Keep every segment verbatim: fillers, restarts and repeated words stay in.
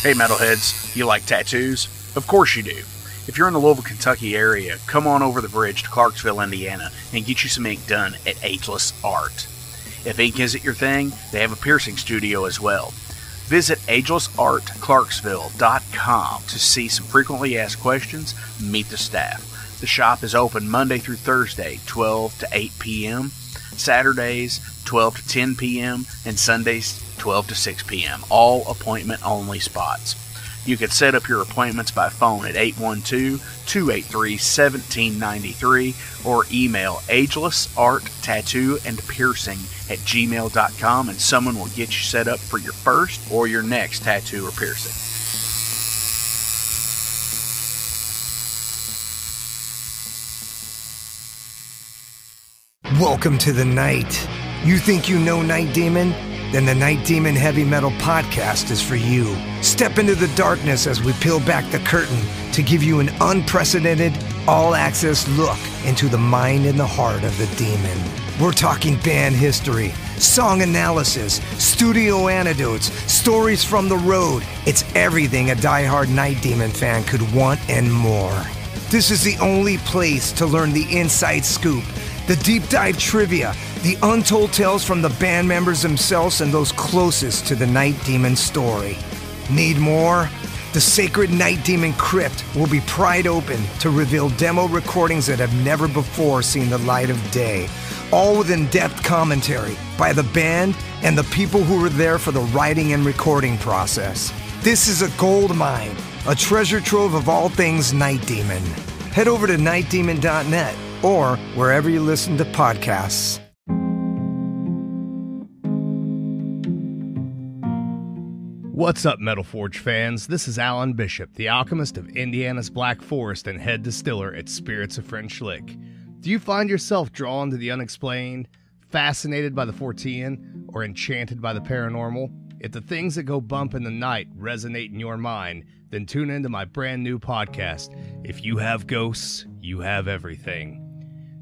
Hey metalheads, you like tattoos? Of course you do. If you're in the Louisville, Kentucky area, come on over the bridge to Clarksville, Indiana, and get you some ink done at Ageless Art. If ink isn't your thing, they have a piercing studio as well. Visit ageless art clarksville dot com to see some frequently asked questions, meet the staff. The shop is open Monday through Thursday, twelve to eight p m, Saturdays, twelve to ten p m, and Sundays, twelve to six p m, all appointment-only spots. You can set up your appointments by phone at eight one two, two eight three, one seven nine three or email ageless art tattoo and piercing at gmail dot com and someone will get you set up for your first or your next tattoo or piercing. Welcome to the night. You think you know Night Demon? Then the Night Demon Heavy Metal Podcast is for you. Step into the darkness as we peel back the curtain to give you an unprecedented, all-access look into the mind and the heart of the demon. We're talking band history, song analysis, studio anecdotes, stories from the road. It's everything a diehard Night Demon fan could want and more. This is the only place to learn the inside scoop, the deep dive trivia, the untold tales from the band members themselves and those closest to the Night Demon story. Need more? The sacred Night Demon crypt will be pried open to reveal demo recordings that have never before seen the light of day, all with in-depth commentary by the band and the people who were there for the writing and recording process. This is a gold mine, a treasure trove of all things Night Demon. Head over to night demon dot net or wherever you listen to podcasts. What's up, Metal Forge fans? This is Alan Bishop, the alchemist of Indiana's Black Forest and head distiller at Spirits of French Lick. Do you find yourself drawn to the unexplained, fascinated by the Fortean, or enchanted by the paranormal? If the things that go bump in the night resonate in your mind, then tune into my brand new podcast, If You Have Ghosts, You Have Everything.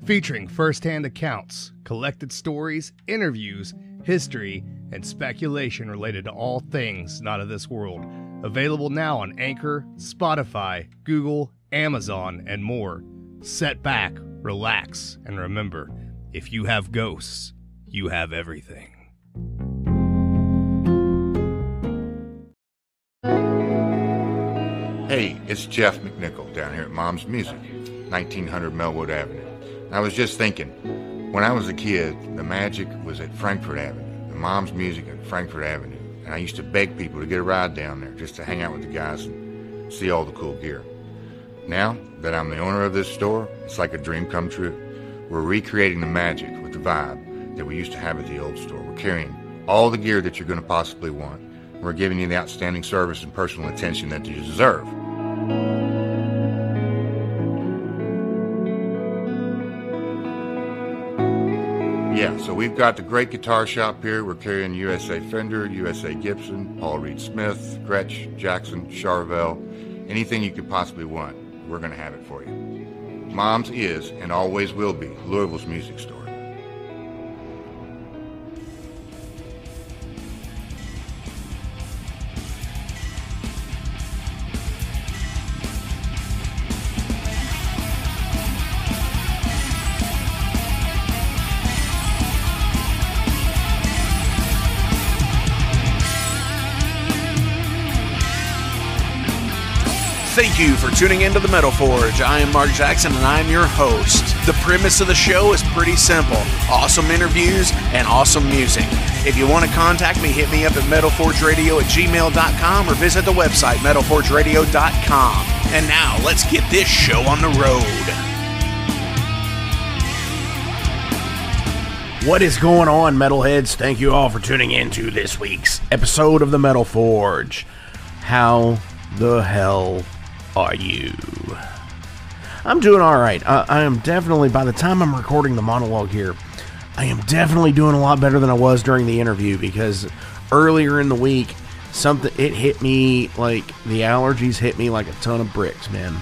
Featuring first-hand accounts, collected stories, interviews, history, and speculation related to all things not of this world. Available now on Anchor, Spotify, Google, Amazon, and more. Set back, relax, and remember, if you have ghosts, you have everything. Hey, it's Jeff McNichol down here at Mom's Music, nineteen hundred Melwood Avenue. And I was just thinking, when I was a kid, the magic was at Frankfort Avenue. Mom's Music at Frankfort Avenue, and I used to beg people to get a ride down there just to hang out with the guys and see all the cool gear. Now that I'm the owner of this store, it's like a dream come true. We're recreating the magic with the vibe that we used to have at the old store. We're carrying all the gear that you're going to possibly want. We're giving you the outstanding service and personal attention that you deserve. Yeah, so we've got the great guitar shop here. We're carrying U S A Fender, U S A Gibson, Paul Reed Smith, Gretsch, Jackson, Charvel, anything you could possibly want, we're going to have it for you. Mom's is and always will be Louisville's music store. Thank you for tuning into The Metal Forge. I am Mark Jackson and I'm your host. The premise of the show is pretty simple. Awesome interviews and awesome music. If you want to contact me, hit me up at metal forge radio at gmail dot com or visit the website metal forge radio dot com. And now, let's get this show on the road. What is going on, metalheads? Thank you all for tuning in to this week's episode of The Metal Forge. How the hell are you? I'm doing all right. I, I am definitely, by the time I'm recording the monologue here, I am definitely doing a lot better than I was during the interview, because earlier in the week, something, it hit me like, the allergies hit me like a ton of bricks, man.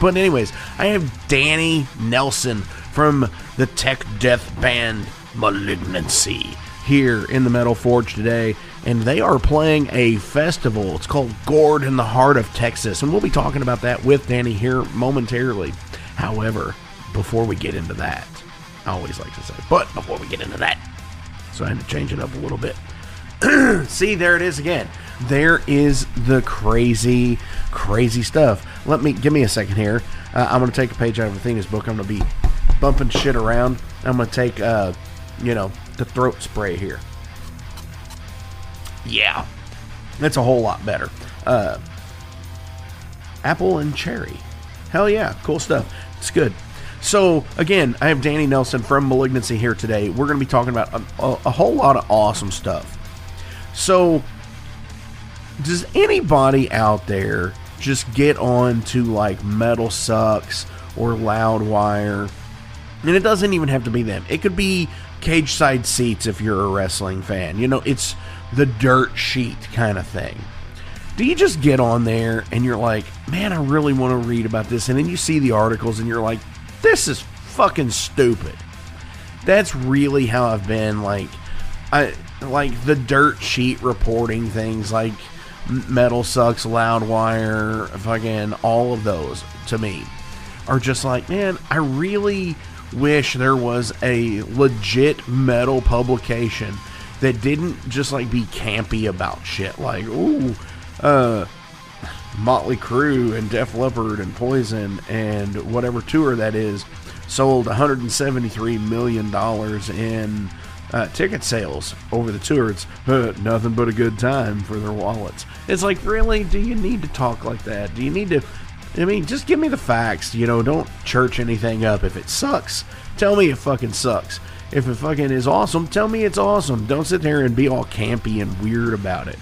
But anyways, I have Danny Nelson from the tech death band Malignancy here in the Metal Forge today, and they are playing a festival. It's called Gord in the Heart of Texas, and we'll be talking about that with Danny here momentarily. However, before we get into that, I always like to say, but before we get into that, so I had to change it up a little bit. See, there it is again. There is the crazy, crazy stuff. Let me, give me a second here. Uh, I'm going to take a page out of Athena's book. I'm going to be bumping shit around. I'm going to take, uh, you know, the throat spray here. Yeah. That's a whole lot better. Uh, apple and cherry. Hell yeah. Cool stuff. It's good. So, again, I have Danny Nelson from Malignancy here today. We're going to be talking about a, a, a whole lot of awesome stuff. So, does anybody out there just get on to, like, Metal Sucks or Loudwire? And it doesn't even have to be them. It could be cage side seats if you're a wrestling fan. You know, it's the dirt sheet kind of thing. Do you just get on there and you're like, man, I really want to read about this? And then you see the articles and you're like, this is fucking stupid. That's really how I've been, like, I like the dirt sheet reporting things like Metal Sucks, Loudwire, fucking all of those to me are just like, man, I really wish there was a legit metal publication that didn't just like be campy about shit like, ooh, uh, Motley Crue and Def Leppard and Poison and whatever tour that is sold one hundred seventy-three million dollars in uh, ticket sales over the tour. It's uh, nothing but a good time for their wallets. It's like, really? Do you need to talk like that? Do you need to, I mean, just give me the facts, you know, don't church anything up. If it sucks, tell me it fucking sucks. If it fucking is awesome, tell me it's awesome. Don't sit there and be all campy and weird about it.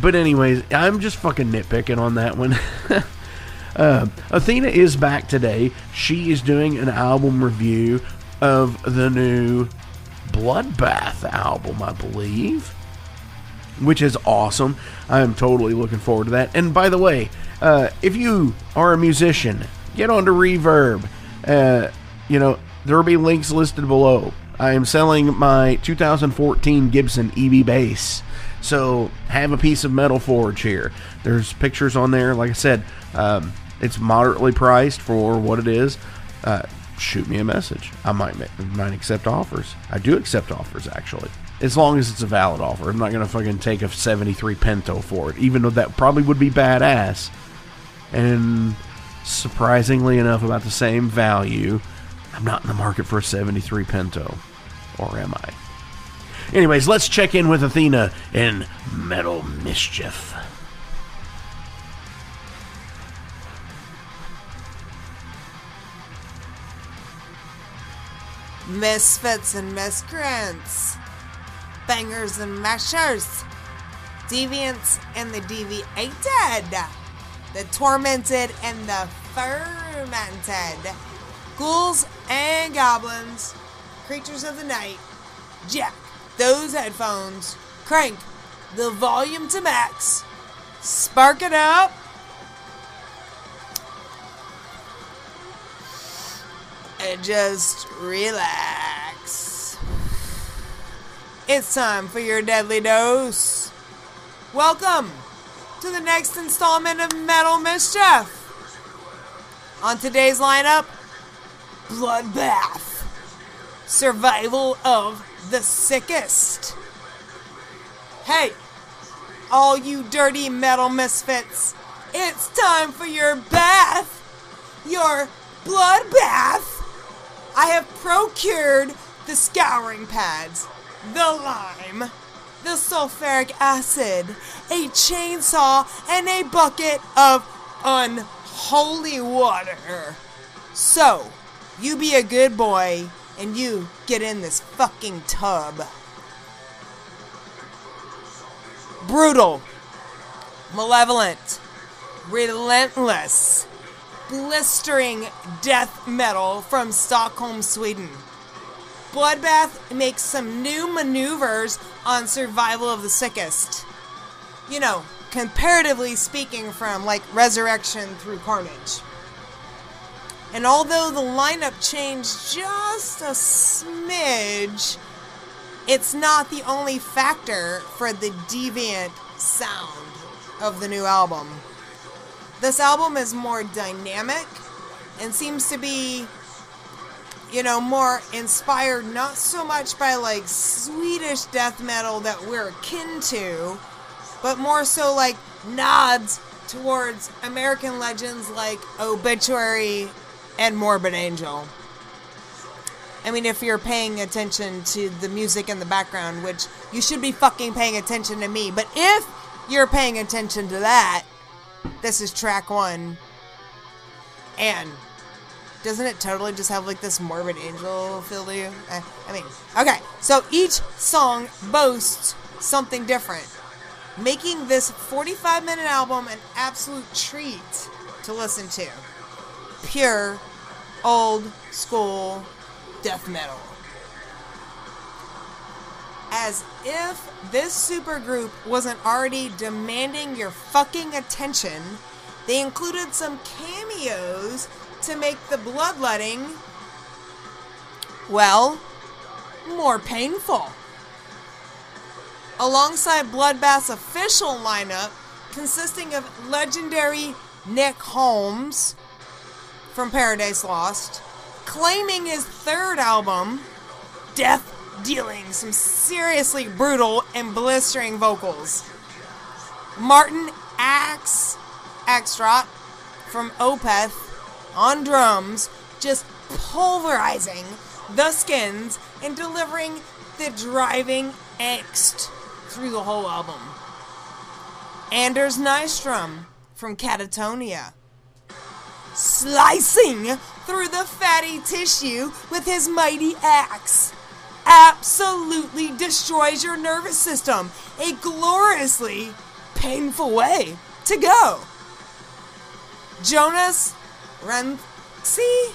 But anyways, I'm just fucking nitpicking on that one. uh, Athena is back today. She is doing an album review of the new Bloodbath album, I believe, which is awesome. I am totally looking forward to that. And by the way, uh, if you are a musician, get on to Reverb. Uh, you know, there will be links listed below. I am selling my two thousand fourteen Gibson E B bass. So, have a piece of Metal Forge here. There's pictures on there. Like I said, um, it's moderately priced for what it is. Uh, shoot me a message. I might might accept offers. I do accept offers, actually. As long as it's a valid offer. I'm not going to fucking take a seventy-three Pinto for it. Even though that probably would be badass. And surprisingly enough, about the same value. I'm not in the market for a seventy-three Pinto. Or am I? Anyways, let's check in with Athena in Metal Mischief. Misfits and miscreants, bangers and mashers, deviants and the deviated, the tormented and the fermented, ghouls and goblins, creatures of the night, jack those headphones, crank the volume to max, spark it up. And just relax. It's time for your deadly dose. Welcome to the next installment of Metal Mischief. On today's lineup, Bloodbath, Survival of the Sickest. Hey, all you dirty metal misfits, it's time for your bath, your blood bath. I have procured the scouring pads, the lime, the sulfuric acid, a chainsaw, and a bucket of unholy water. So, you be a good boy and you get in this fucking tub. Brutal, malevolent, relentless, blistering death metal from Stockholm, Sweden. Bloodbath makes some new maneuvers on Survival of the Sickest. You know, comparatively speaking, from like Resurrection through Carnage. And although the lineup changed just a smidge, it's not the only factor for the deviant sound of the new album. This album is more dynamic and seems to be, you know, more inspired not so much by like Swedish death metal that we're akin to, but more so like nods towards American legends like Obituary and Morbid Angel. I mean, if you're paying attention to the music in the background, which you should be fucking paying attention to me, but if you're paying attention to that, this is track one. And doesn't it totally just have like this Morbid Angel feel to you? I, I mean, okay, so each song boasts something different, making this forty-five minute album an absolute treat to listen to. Pure, old school death metal. As if this supergroup wasn't already demanding your fucking attention, they included some cameos to make the bloodletting, well, more painful. Alongside Bloodbath's official lineup, consisting of legendary Nick Holmes from Paradise Lost, claiming his third album, Death dealing some seriously brutal and blistering vocals. Martin Axe Axenrot from Opeth on drums, just pulverizing the skins and delivering the driving angst through the whole album. Anders Nystrom from Katatonia, slicing through the fatty tissue with his mighty axe, absolutely destroys your nervous system. A gloriously painful way to go. Jonas Renkse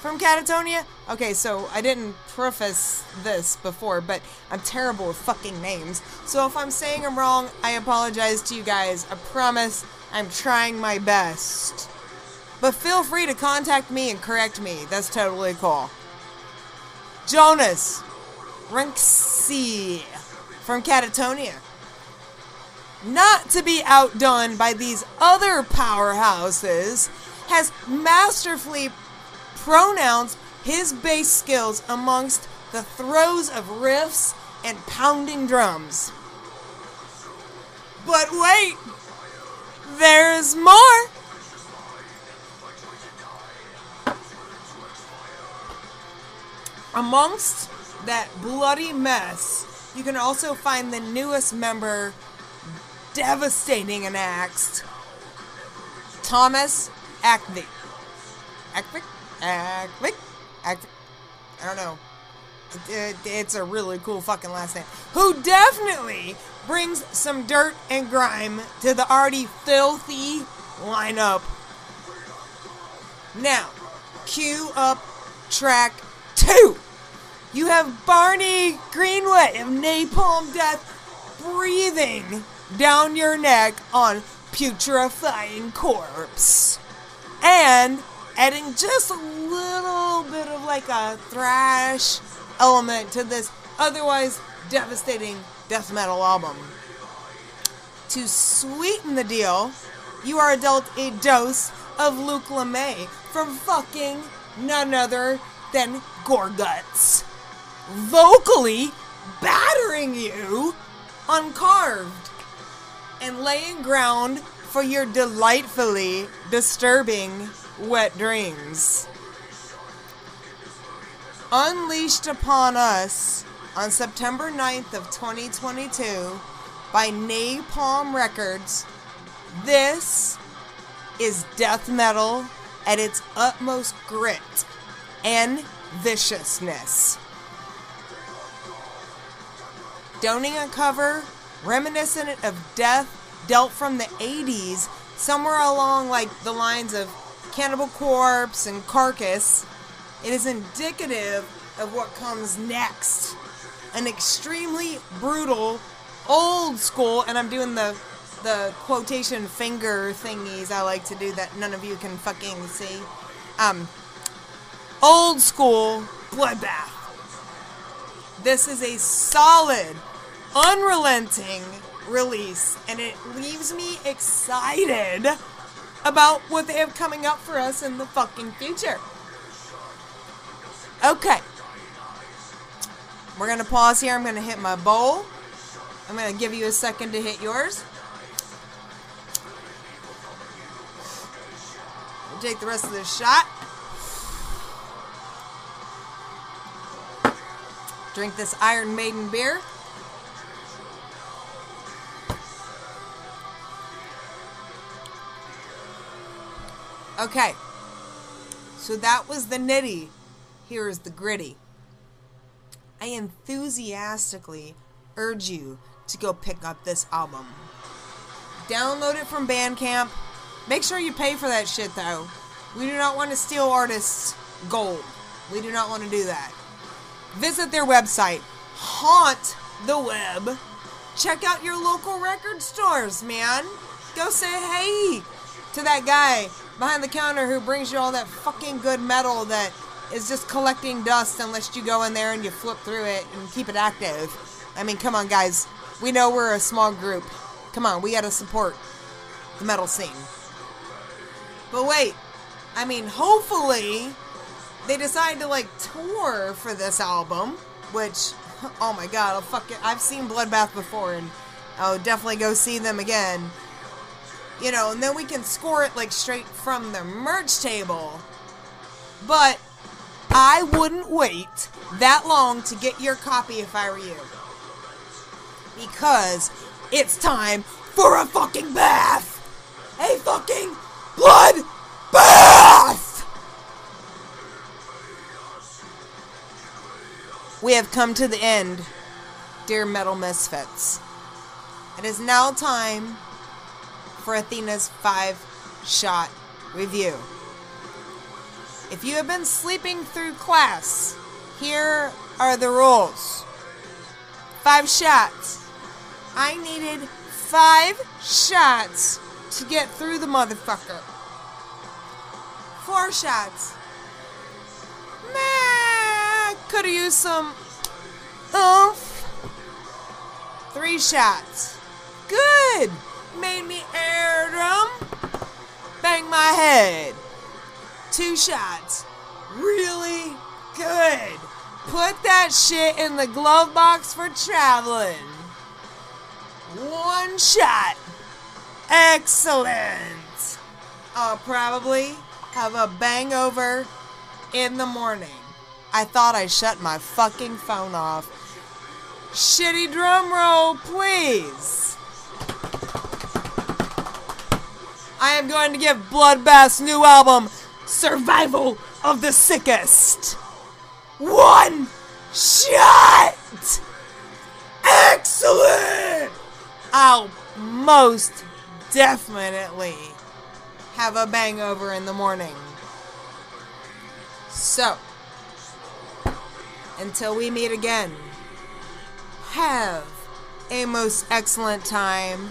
from Katatonia. Okay, so I didn't preface this before, but I'm terrible with fucking names. So if I'm saying them wrong, I apologize to you guys. I promise I'm trying my best. But feel free to contact me and correct me. That's totally cool. Jonas Renkse from Katatonia. Not to be outdone by these other powerhouses, has masterfully pronounced his bass skills amongst the throes of riffs and pounding drums. But wait, there's more! Amongst that bloody mess, you can also find the newest member, devastating and axed, Tomas Åkvik. Åkvik? Åkvik? Åkvik? I don't know. It, it, it's a really cool fucking last name. Who definitely brings some dirt and grime to the already filthy lineup. Now, cue up track two. You have Barney Greenway of Napalm Death breathing down your neck on putrefying corpse. And adding just a little bit of like a thrash element to this otherwise devastating death metal album. To sweeten the deal, you are dealt a dose of Luke LeMay from fucking none other than Gorguts, vocally battering you uncarved and laying ground for your delightfully disturbing wet dreams. Unleashed upon us on September ninth of twenty twenty-two by Napalm Records, this is death metal at its utmost grit and viciousness. Donning a cover reminiscent of death dealt from the eighties, somewhere along like the lines of Cannibal Corpse and Carcass, it is indicative of what comes next. An extremely brutal, old school, and I'm doing the, the quotation finger thingies I like to do that none of you can fucking see. Um... Old school Bloodbath. This is a solid, unrelenting release, and it leaves me excited about what they have coming up for us in the fucking future. Okay. We're going to pause here. I'm going to hit my bowl. I'm going to give you a second to hit yours. We'll take the rest of this shot. Drink this Iron Maiden beer. Okay. So that was the nitty. Here is the gritty. I enthusiastically urge you to go pick up this album. Download it from Bandcamp. Make sure you pay for that shit, though. We do not want to steal artists' gold. We do not want to do that. Visit their website. Haunt the web. Check out your local record stores, man. Go say hey to that guy behind the counter who brings you all that fucking good metal that is just collecting dust unless you go in there and you flip through it and keep it active. I mean, come on, guys. We know we're a small group. Come on, we gotta support the metal scene. But wait, I mean, hopefully they decide to, like, tour for this album, which, oh my god, I'll fuck it. I've seen Bloodbath before, and I'll definitely go see them again. You know, and then we can score it, like, straight from the merch table. But I wouldn't wait that long to get your copy if I were you. Because it's time for a fucking bath! A fucking blood bath! We have come to the end, dear metal misfits. It is now time for Athena's five-shot review. If you have been sleeping through class, here are the rules. Five shots. I needed five shots to get through the motherfucker. Four shots. Nah, could have used some oomph. Three shots. Good. Made me air drum. Bang my head. Two shots. Really good. Put that shit in the glove box for traveling. One shot. Excellent. I'll probably have a bangover in the morning. I thought I shut my fucking phone off. Shitty drum roll, please. I am going to give Bloodbath's new album, Survival of the Sickest, one shot! Excellent! I'll most definitely have a bangover in the morning. So, until we meet again, have a most excellent time,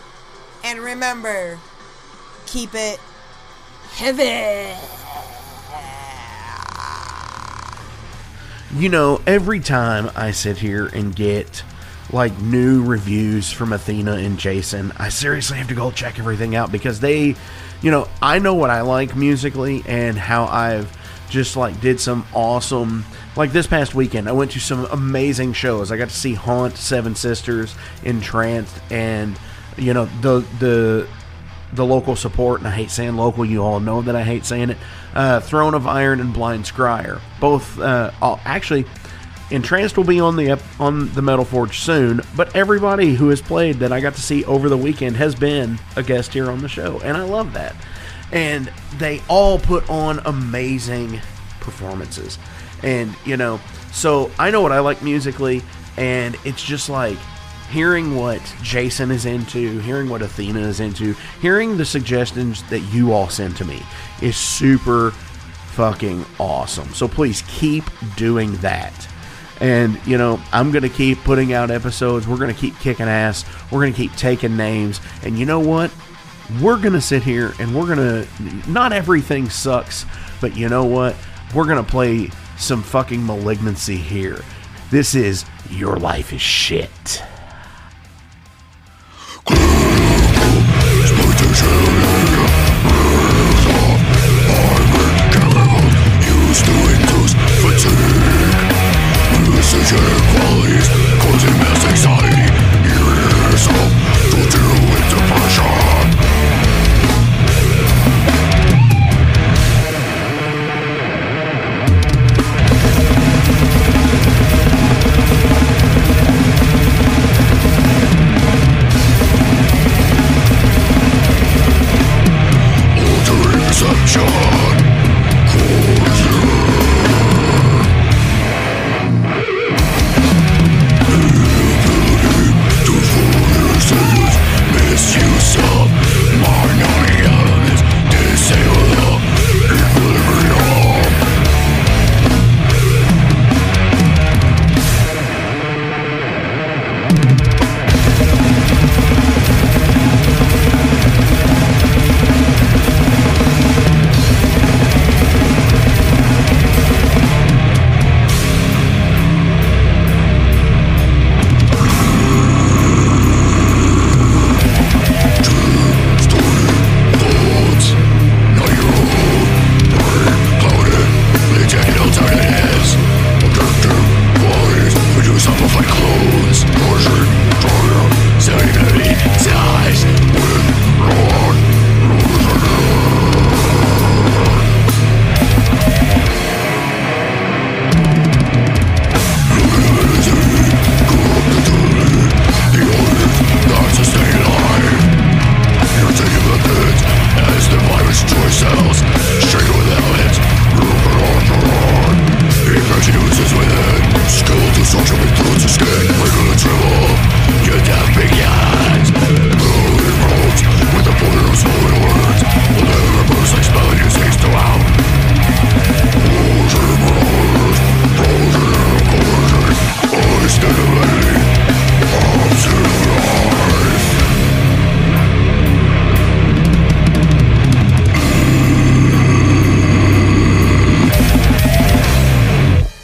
and remember, keep it heavy! You know, every time I sit here and get, like, new reviews from Athena and Jason, I seriously have to go check everything out because they, you know, I know what I like musically and how I've just, like, did some awesome, like, this past weekend, I went to some amazing shows. I got to see Haunt, Seven Sisters, Entranced, and, you know, the, the, the local support, and I hate saying local, you all know that I hate saying it, uh, Throne of Iron and Blind Scryer. Both, uh, all, actually, Entranced will be on the on the Metal Forge soon, but everybody who has played that I got to see over the weekend has been a guest here on the show, and I love that. And they all put on amazing performances. And, you know, so I know what I like musically, and it's just like, hearing what Jason is into, hearing what Athena is into, hearing the suggestions that you all send to me is super fucking awesome. So please keep doing that. And, you know, I'm going to keep putting out episodes. We're going to keep kicking ass. We're going to keep taking names. And you know what? We're going to sit here and we're going to... Not everything sucks, but you know what? We're going to play some fucking Malignancy here. This is Your Life Is Shit.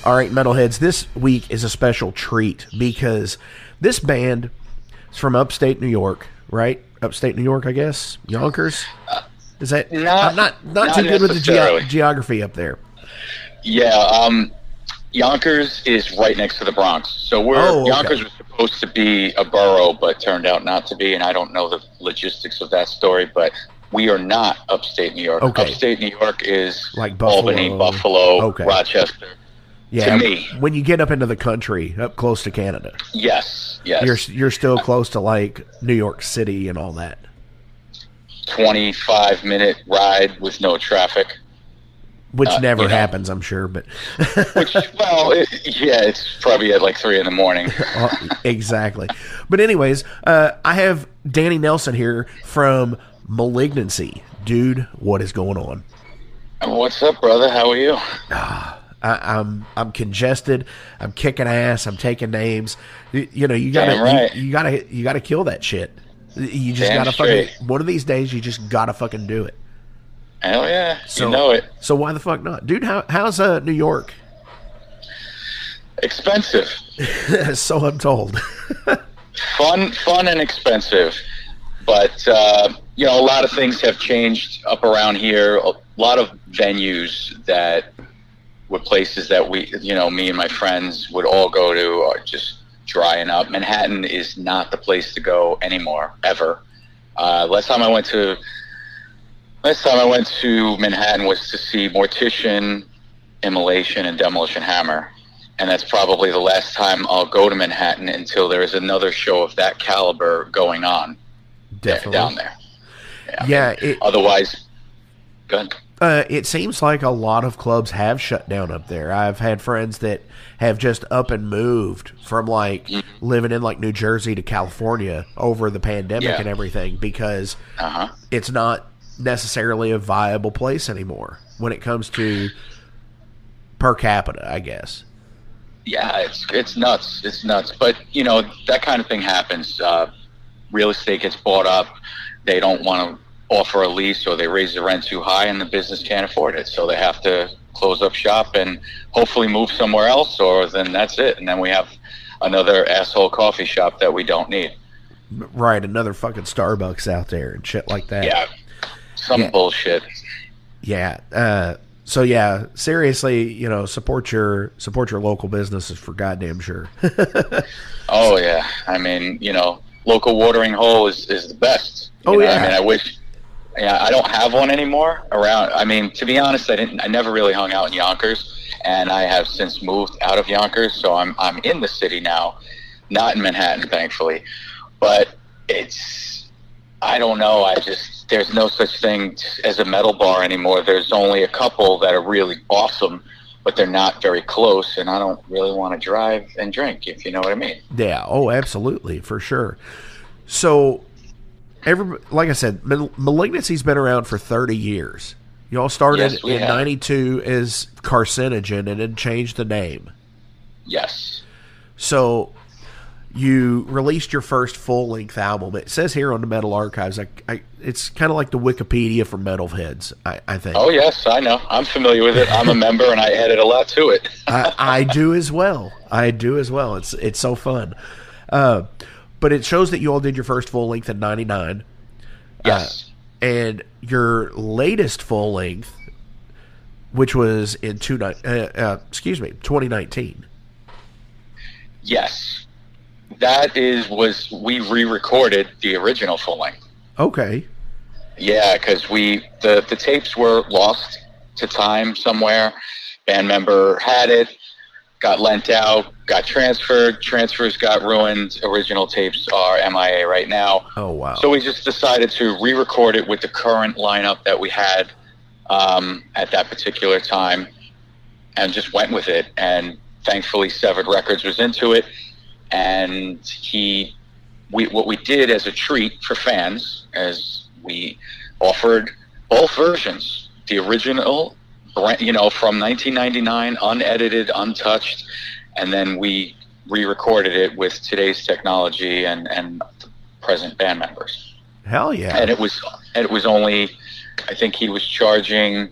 Alright, metalheads, this week is a special treat because this band is from upstate New York, right? Upstate New York, I guess? Yonkers? Is that... Not, I'm not, not, not too good with the ge- geography up there. Yeah, um, Yonkers is right next to the Bronx. So we're... Oh, okay. Yonkers was supposed to be a borough, but turned out not to be, and I don't know the logistics of that story, but we are not upstate New York. Okay. Upstate New York is like Buffalo. Albany, Buffalo, okay. Rochester. Yeah, to me. When you get up into the country, up close to Canada. Yes, yes. You're you're still close to, like, New York City and all that. twenty-five minute ride with no traffic. Which uh, never you know, happens, I'm sure, but... which, well, it, yeah, it's probably at, like, three in the morning. Exactly. But anyways, uh, I have Danny Nelson here from Malignancy. Dude, what is going on? What's up, brother? How are you? I, I'm I'm congested. I'm kicking ass. I'm taking names. You, you know you gotta right. you, you gotta you gotta kill that shit. You just Damn gotta straight. fucking one of these days. You just gotta fucking do it. Hell yeah, so, you know it. So why the fuck not, dude? How how's uh New York? Expensive. So I'm told. fun, fun, and expensive. But uh, you know, a lot of things have changed up around here. A lot of venues that. Were places that we, you know, me and my friends would all go to are just drying up. Manhattan is not the place to go anymore, ever. Uh, last time I went to, last time I went to Manhattan was to see Mortician, Immolation, and Demolition Hammer, and that's probably the last time I'll go to Manhattan until there is another show of that caliber going on. Definitely. Down there. Yeah. yeah it, Otherwise, go ahead. Uh, it seems like a lot of clubs have shut down up there. I've had friends that have just up and moved from, like, mm-hmm. living in, like, New Jersey to California over the pandemic yeah. and everything because uh-huh. it's not necessarily a viable place anymore when it comes to per capita, I guess. Yeah, it's it's nuts. It's nuts. But, you know, that kind of thing happens. Uh, real estate gets bought up. They don't want to offer a lease, or they raise the rent too high and the business can't afford it, so they have to close up shop and hopefully move somewhere else, or then that's it. And then we have another asshole coffee shop that we don't need. Right, another fucking Starbucks out there and shit like that. Yeah, some yeah. bullshit. Yeah, uh, so yeah, seriously, you know, support your support your local businesses for goddamn sure. Oh yeah, I mean, you know, local watering hole is, is the best. You oh know? yeah, I mean, I wish. Yeah, I don't have one anymore around. I mean, to be honest, I didn't. I never really hung out in Yonkers, and I have since moved out of Yonkers, so I'm I'm in the city now, not in Manhattan, thankfully. But it's, I don't know. I just there's no such thing as a metal bar anymore. There's only a couple that are really awesome, but they're not very close, and I don't really want to drive and drink, if you know what I mean. Yeah. Oh, absolutely, for sure. So. Every, like I said, Malignancy's been around for thirty years. Y'all started yes, in ninety-two as Carcinogen and then changed the name. Yes. So you released your first full-length album. It says here on the Metal Archives, I, I, it's kind of like the Wikipedia for metalheads, I, I think. Oh, yes, I know. I'm familiar with it. I'm a member, and I added a lot to it. I, I do as well. I do as well. It's, it's so fun. Uh But it shows that you all did your first full length in ninety-nine. Yes. Uh, and your latest full length, which was in two, uh, uh, excuse me, twenty nineteen. Yes. That is, was, we re-recorded the original full length. Okay. Yeah, because we, the, the tapes were lost to time somewhere. Band member had it, got lent out, got transferred, transfers got ruined, original tapes are M I A right now. Oh, wow. So we just decided to re-record it with the current lineup that we had um, at that particular time and just went with it. And thankfully, Severed Records was into it. And he, we, what we did as a treat for fans is we offered both versions, the original, you know, from nineteen ninety-nine, unedited, untouched, and then we re-recorded it with today's technology and, and the present band members. Hell yeah. And it was and it was only, I think he was charging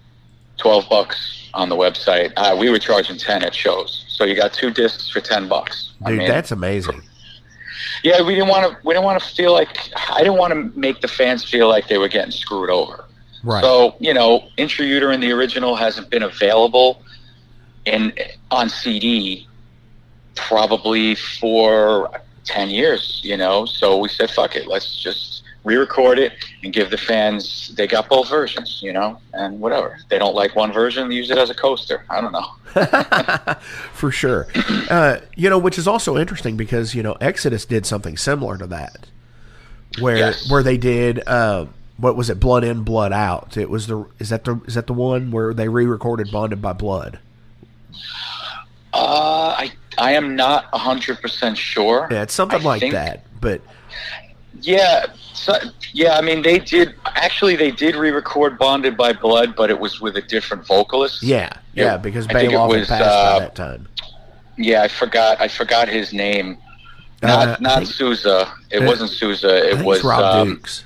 twelve bucks on the website. Uh, we were charging ten at shows. So you got two discs for ten bucks. Dude, I mean, that's amazing. Yeah, we didn't want to we didn't want to feel like, I didn't want to make the fans feel like they were getting screwed over. Right. So, you know, Intrauterine, the original, hasn't been available in on C D probably for ten years, you know. So we said, fuck it, let's just re-record it and give the fans, they got both versions, you know, and whatever. If they don't like one version, they use it as a coaster. I don't know. For sure. Uh, you know, which is also interesting because, you know, Exodus did something similar to that where yes. where they did uh, – what was it? Blood In, Blood Out. It was the is that the is that the one where they re-recorded Bonded by Blood? Uh, I I am not a hundred percent sure. Yeah, it's something I like think, that. But yeah, so, yeah. I mean, they did actually. They did re-record Bonded by Blood, but it was with a different vocalist. Yeah, it, yeah, because Bailoff had passed uh, by that time. Yeah, I forgot. I forgot his name. Not uh, not think, Sousa. It uh, wasn't Sousa. It was Rob um, Dukes.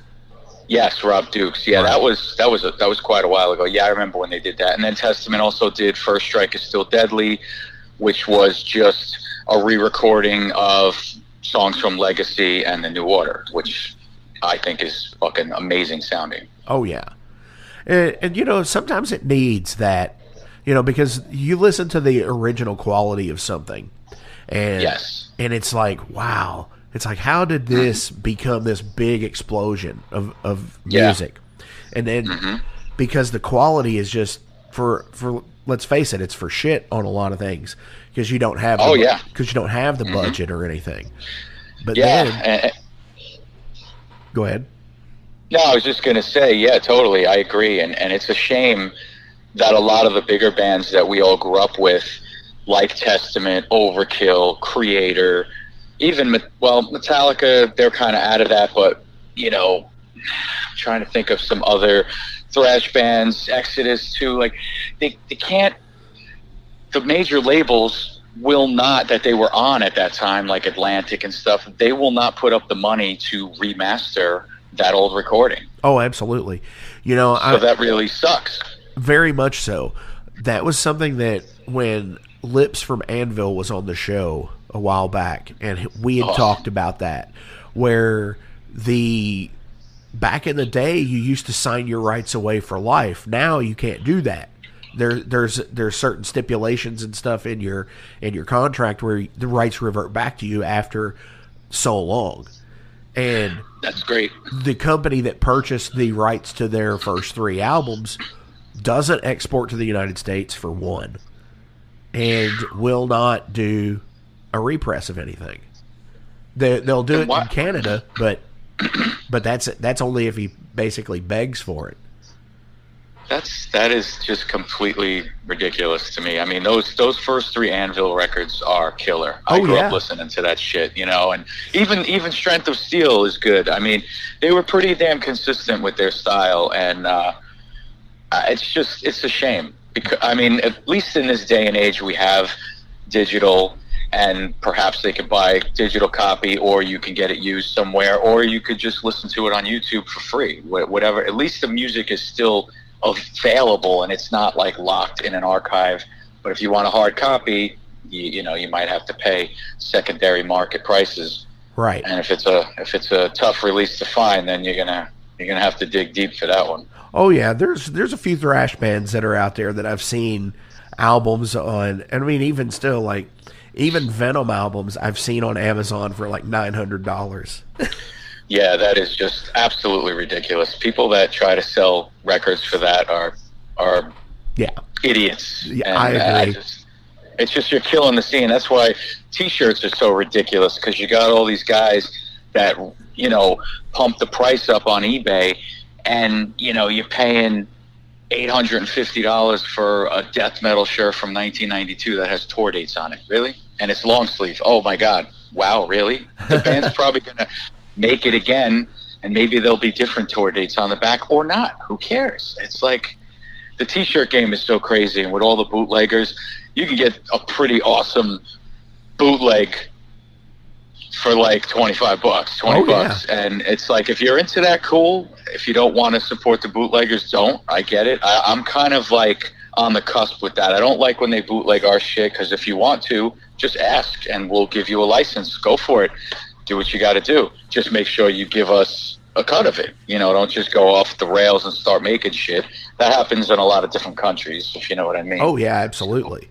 Yes, Rob Dukes. Yeah, right. that was that was a, that was quite a while ago. Yeah, I remember when they did that. And then Testament also did First Strike Is Still Deadly, which was just a re-recording of songs from Legacy and The New Order, which I think is fucking amazing sounding. Oh yeah, and, and you know sometimes it needs that, you know, because you listen to the original quality of something, and yes, and it's like wow. It's like, how did this become this big explosion of, of yeah. music? And then mm-hmm. because the quality is just for for let's face it, it's for shit on a lot of things because you don't have the, oh yeah because you don't have the mm-hmm. budget or anything. But yeah, then, go ahead. No, I was just gonna say, yeah, totally, I agree, and and it's a shame that a lot of the bigger bands that we all grew up with, like Testament, Overkill, Creator. Even, well, Metallica, they're kind of out of that, but, you know, I'm trying to think of some other thrash bands, Exodus, too. Like, they, they can't, the major labels will not, that they were on at that time, like Atlantic and stuff, they will not put up the money to remaster that old recording. Oh, absolutely. You know, so I, that really sucks. Very much so. That was something that when Lips from Anvil was on the show a while back, and we had oh. talked about that, where the back in the day you used to sign your rights away for life. Now you can't do that. There, there's there's certain stipulations and stuff in your in your contract where the rights revert back to you after so long. And that's great. The company that purchased the rights to their first three albums doesn't export to the United States for one, and will not do a repress of anything. They, they'll do it in Canada, but but that's that's only if he basically begs for it. That's that is just completely ridiculous to me. I mean, those those first three Anvil records are killer. I oh, grew yeah. up listening to that shit, you know, and even even Strength of Steel is good. I mean, they were pretty damn consistent with their style, and uh, it's just it's a shame. Because I mean, at least in this day and age, we have digital, and perhaps they could buy a digital copy, or you can get it used somewhere, or you could just listen to it on YouTube for free. Whatever. At least the music is still available, and it's not like locked in an archive. But if you want a hard copy, you, you know, you might have to pay secondary market prices, right? And if it's a if it's a tough release to find, then you're gonna you're gonna have to dig deep for that one. Oh yeah, there's there's a few thrash bands that are out there that I've seen albums on, and I mean even still like even Venom albums I've seen on Amazon for like nine hundred dollars. Yeah, that is just absolutely ridiculous. People that try to sell records for that are are yeah. idiots. Yeah, and I agree. I just, it's just you're killing the scene. That's why T-shirts are so ridiculous, because you got all these guys that, you know, pump the price up on eBay, and, you know, you're paying eight hundred fifty dollars for a death metal shirt from nineteen ninety-two that has tour dates on it. Really? And it's long sleeve. Oh, my God. Wow, really? The band's probably going to make it again, and maybe there'll be different tour dates on the back or not. Who cares? It's like the T-shirt game is so crazy, and with all the bootleggers, you can get a pretty awesome bootleg for like twenty-five bucks, twenty oh, bucks. Yeah. And it's like, if you're into that, cool. If you don't want to support the bootleggers, don't. I get it. I, I'm kind of like on the cusp with that. I don't like when they bootleg our shit, because if you want to, just ask, and we'll give you a license. Go for it. Do what you got to do. Just make sure you give us a cut of it. You know, don't just go off the rails and start making shit. That happens in a lot of different countries, if you know what I mean. Oh, yeah, absolutely.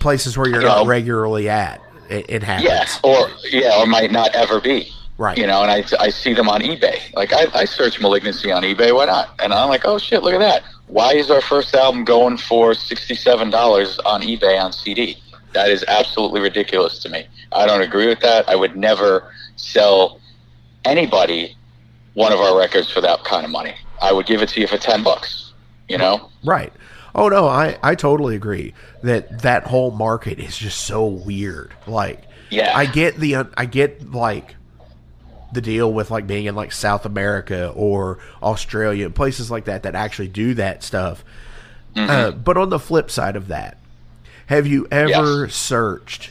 Places where you're you not know, regularly at, it, it happens. Yeah or, yeah, or might not ever be. Right. You know, and I, I see them on eBay. Like, I, I search Malignancy on eBay. Why not? And I'm like, oh, shit, look at that. Why is our first album going for sixty-seven dollars on eBay on C D? That is absolutely ridiculous to me. I don't agree with that. I would never sell anybody one of our records for that kind of money. I would give it to you for ten bucks, you know? Right. Oh, no, I, I totally agree that that whole market is just so weird. Like, yeah. I get the, I get like the deal with like being in like South America or Australia, places like that, that actually do that stuff. Mm-hmm. Uh, but on the flip side of that, have you ever yes. searched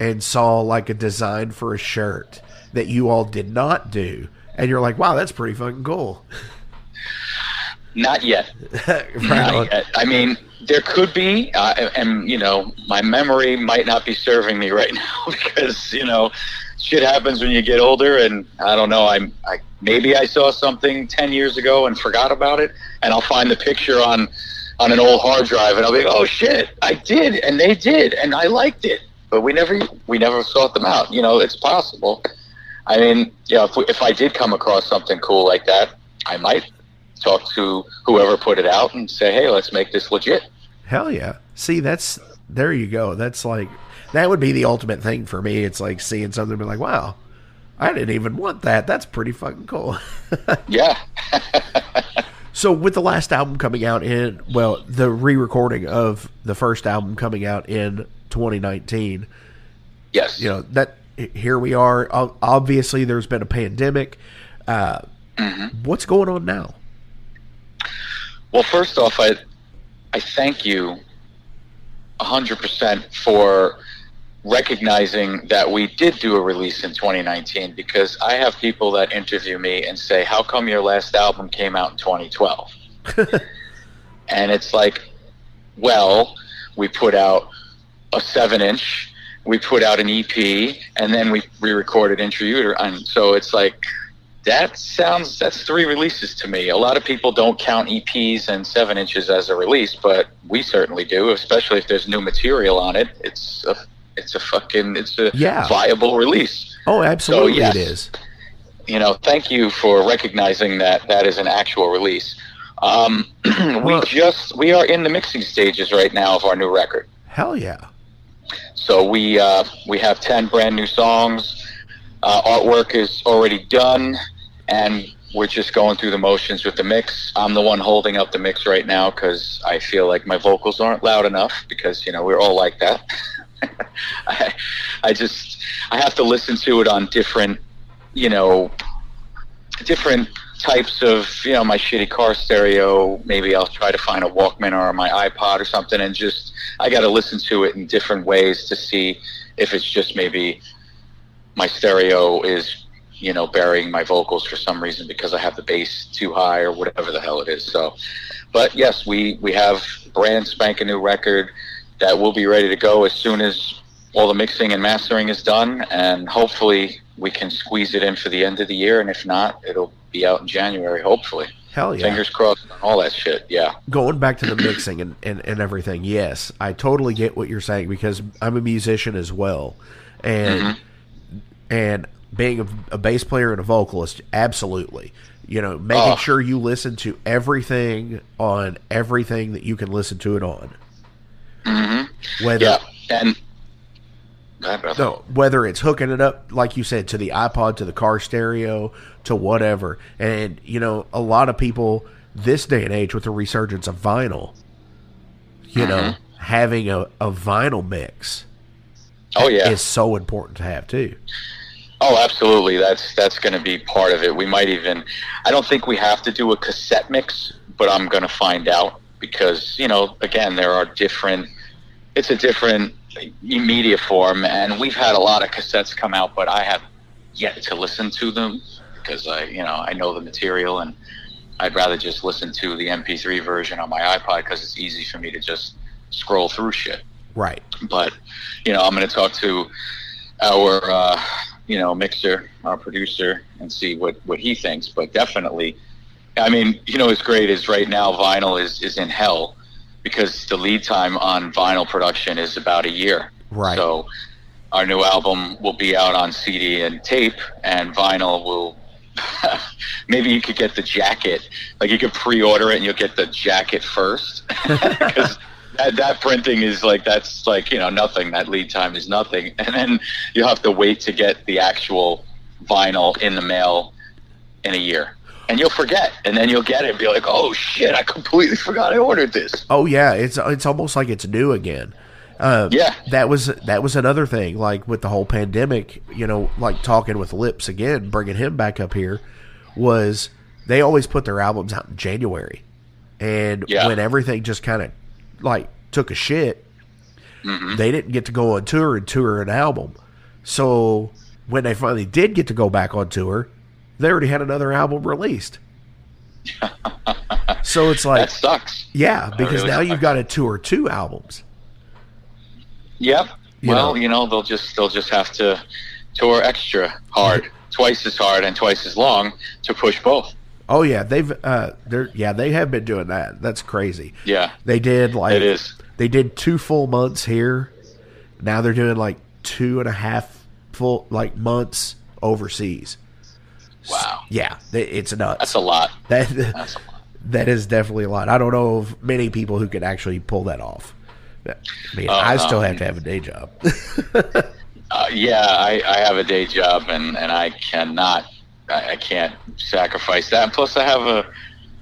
and saw like a design for a shirt that you all did not do, and you're like, wow, that's pretty fucking cool? Not yet. Right not yet. I mean, there could be, uh, and, you know, my memory might not be serving me right now, because, you know, shit happens when you get older, and I don't know, I'm, I maybe I saw something ten years ago and forgot about it, and I'll find the picture on on an old hard drive, and I'll be like, oh shit, I did, and they did, and I liked it, but we never we never sought them out. You know, it's possible. I mean, yeah, if, we, if I did come across something cool like that, I might talk to whoever put it out and say, hey, let's make this legit. Hell yeah. See, that's, there you go. That's like, that would be the ultimate thing for me. It's like seeing something and be like, wow, I didn't even want that. That's pretty fucking cool. Yeah. So with the last album coming out in, well, the re-recording of the first album coming out in twenty nineteen. Yes. You know, that here we are. Obviously, there's been a pandemic. Uh, mm-hmm. What's going on now? Well, first off, I I thank you one hundred percent for recognizing that we did do a release in twenty nineteen, because I have people that interview me and say, how come your last album came out in twenty twelve? And it's like, well. We put out a seven inch, we put out an E P, and then we re-recorded Intrauterine. So it's like, that sounds, that's three releases to me. A lot of people don't count E Ps and seven inches as a release, but we certainly do, especially if there's new material on it. It's a, it's a fucking, it's a yeah. viable release. Oh, absolutely. So, yes, it is. You know, thank you for recognizing that that is an actual release. Um, we just, we are in the mixing stages right now of our new record. Hell yeah. So we, uh, we have ten brand new songs. Uh, artwork is already done, and we're just going through the motions with the mix. I'm the one holding up the mix right now because I feel like my vocals aren't loud enough, because, you know, we're all like that. I, I just, I have to listen to it on different, you know, different types of, you know, my shitty car stereo. Maybe I'll try to find a Walkman or my iPod or something, and just, I got to listen to it in different ways to see if it's just maybe my stereo is, you know, burying my vocals for some reason because I have the bass too high or whatever the hell it is. So, but yes, we, we have brand spanking new record that will be ready to go as soon as all the mixing and mastering is done. And hopefully we can squeeze it in for the end of the year. And if not, it'll be out in January, hopefully. Hell yeah. Fingers crossed on all that shit, yeah. Going back to the mixing and, and, and everything, yes, I totally get what you're saying, because I'm a musician as well. And... Mm-hmm. And being a, a bass player and a vocalist, absolutely. You know, making oh. sure you listen to everything on everything that you can listen to it on. Mm-hmm. Whether, yeah. And no, whether it's hooking it up, like you said, to the iPod, to the car stereo, to whatever. And, you know, a lot of people this day and age with the resurgence of vinyl, you mm-hmm. know, having a, a vinyl mix. Oh yeah, is so important to have too. Oh, absolutely. That's that's going to be part of it. We might even, I don't think we have to do a cassette mix, but I'm going to find out, because, you know, again, there are different, it's a different media form, and we've had a lot of cassettes come out, but I have yet to listen to them because I, you know, I know the material, and I'd rather just listen to the M P three version on my iPod because it's easy for me to just scroll through shit. Right. But, you know, I'm going to talk to our, uh, you know, mixer, our producer, and see what, what he thinks. But definitely, I mean, you know, what's great is right now vinyl is, is in hell, because the lead time on vinyl production is about a year. Right. So our new album will be out on C D and tape, and vinyl will... Maybe you could get the jacket. Like, you could pre-order it and you'll get the jacket first. Because... That, that printing is like, that's like, you know, nothing. That lead time is nothing. And then you'll have to wait to get the actual vinyl in the mail in a year. And you'll forget. And then you'll get it and be like, oh, shit, I completely forgot I ordered this. Oh, yeah. It's it's almost like it's new again. Uh, yeah. That was, that was another thing, like with the whole pandemic, you know, like talking with Lips again, bringing him back up here, was they always put their albums out in January. And yeah. when everything just kind of, like, took a shit, mm-hmm. they didn't get to go on tour and tour an album. So when they finally did get to go back on tour, they already had another album released. So it's like, that sucks. Yeah, because really now sucks. You've got a tour two albums. Yep. You well, know? you know, they'll just they'll just have to tour extra hard, twice as hard and twice as long to push both. Oh yeah, they've uh, they're yeah they have been doing that. That's crazy. Yeah, they did like it is. They did two full months here. Now they're doing like two and a half full like months overseas. Wow. So, yeah, they, it's nuts. That's a lot. That That's a lot. That is definitely a lot. I don't know of many people who could actually pull that off. I mean, uh, I still um, have to have a day job. uh, yeah, I, I have a day job, and, and I cannot. I can't sacrifice that. Plus, I have a,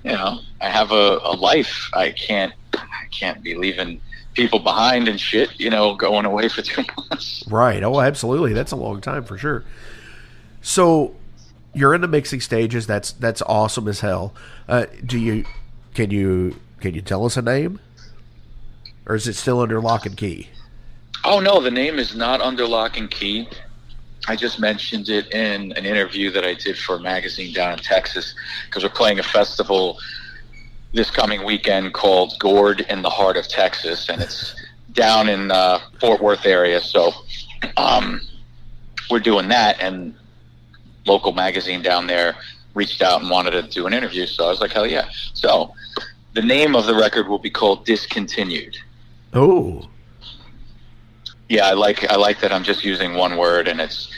you know, I have a, a life. I can't, I can't be leaving people behind and shit. You know, going away for two months. Right. Oh, absolutely. That's a long time for sure. So, you're in the mixing stages. That's that's awesome as hell. Uh, do you? Can you? Can you tell us a name? Or is it still under lock and key? Oh no, the name is not under lock and key. I just mentioned it in an interview that I did for a magazine down in Texas, because we're playing a festival this coming weekend called Gord in the Heart of Texas, and it's down in uh, Fort Worth area. So um, we're doing that, and local magazine down there reached out and wanted to do an interview. So I was like, hell yeah. So the name of the record will be called Discontinued. Oh. Yeah, I like I like that I'm just using one word, and it's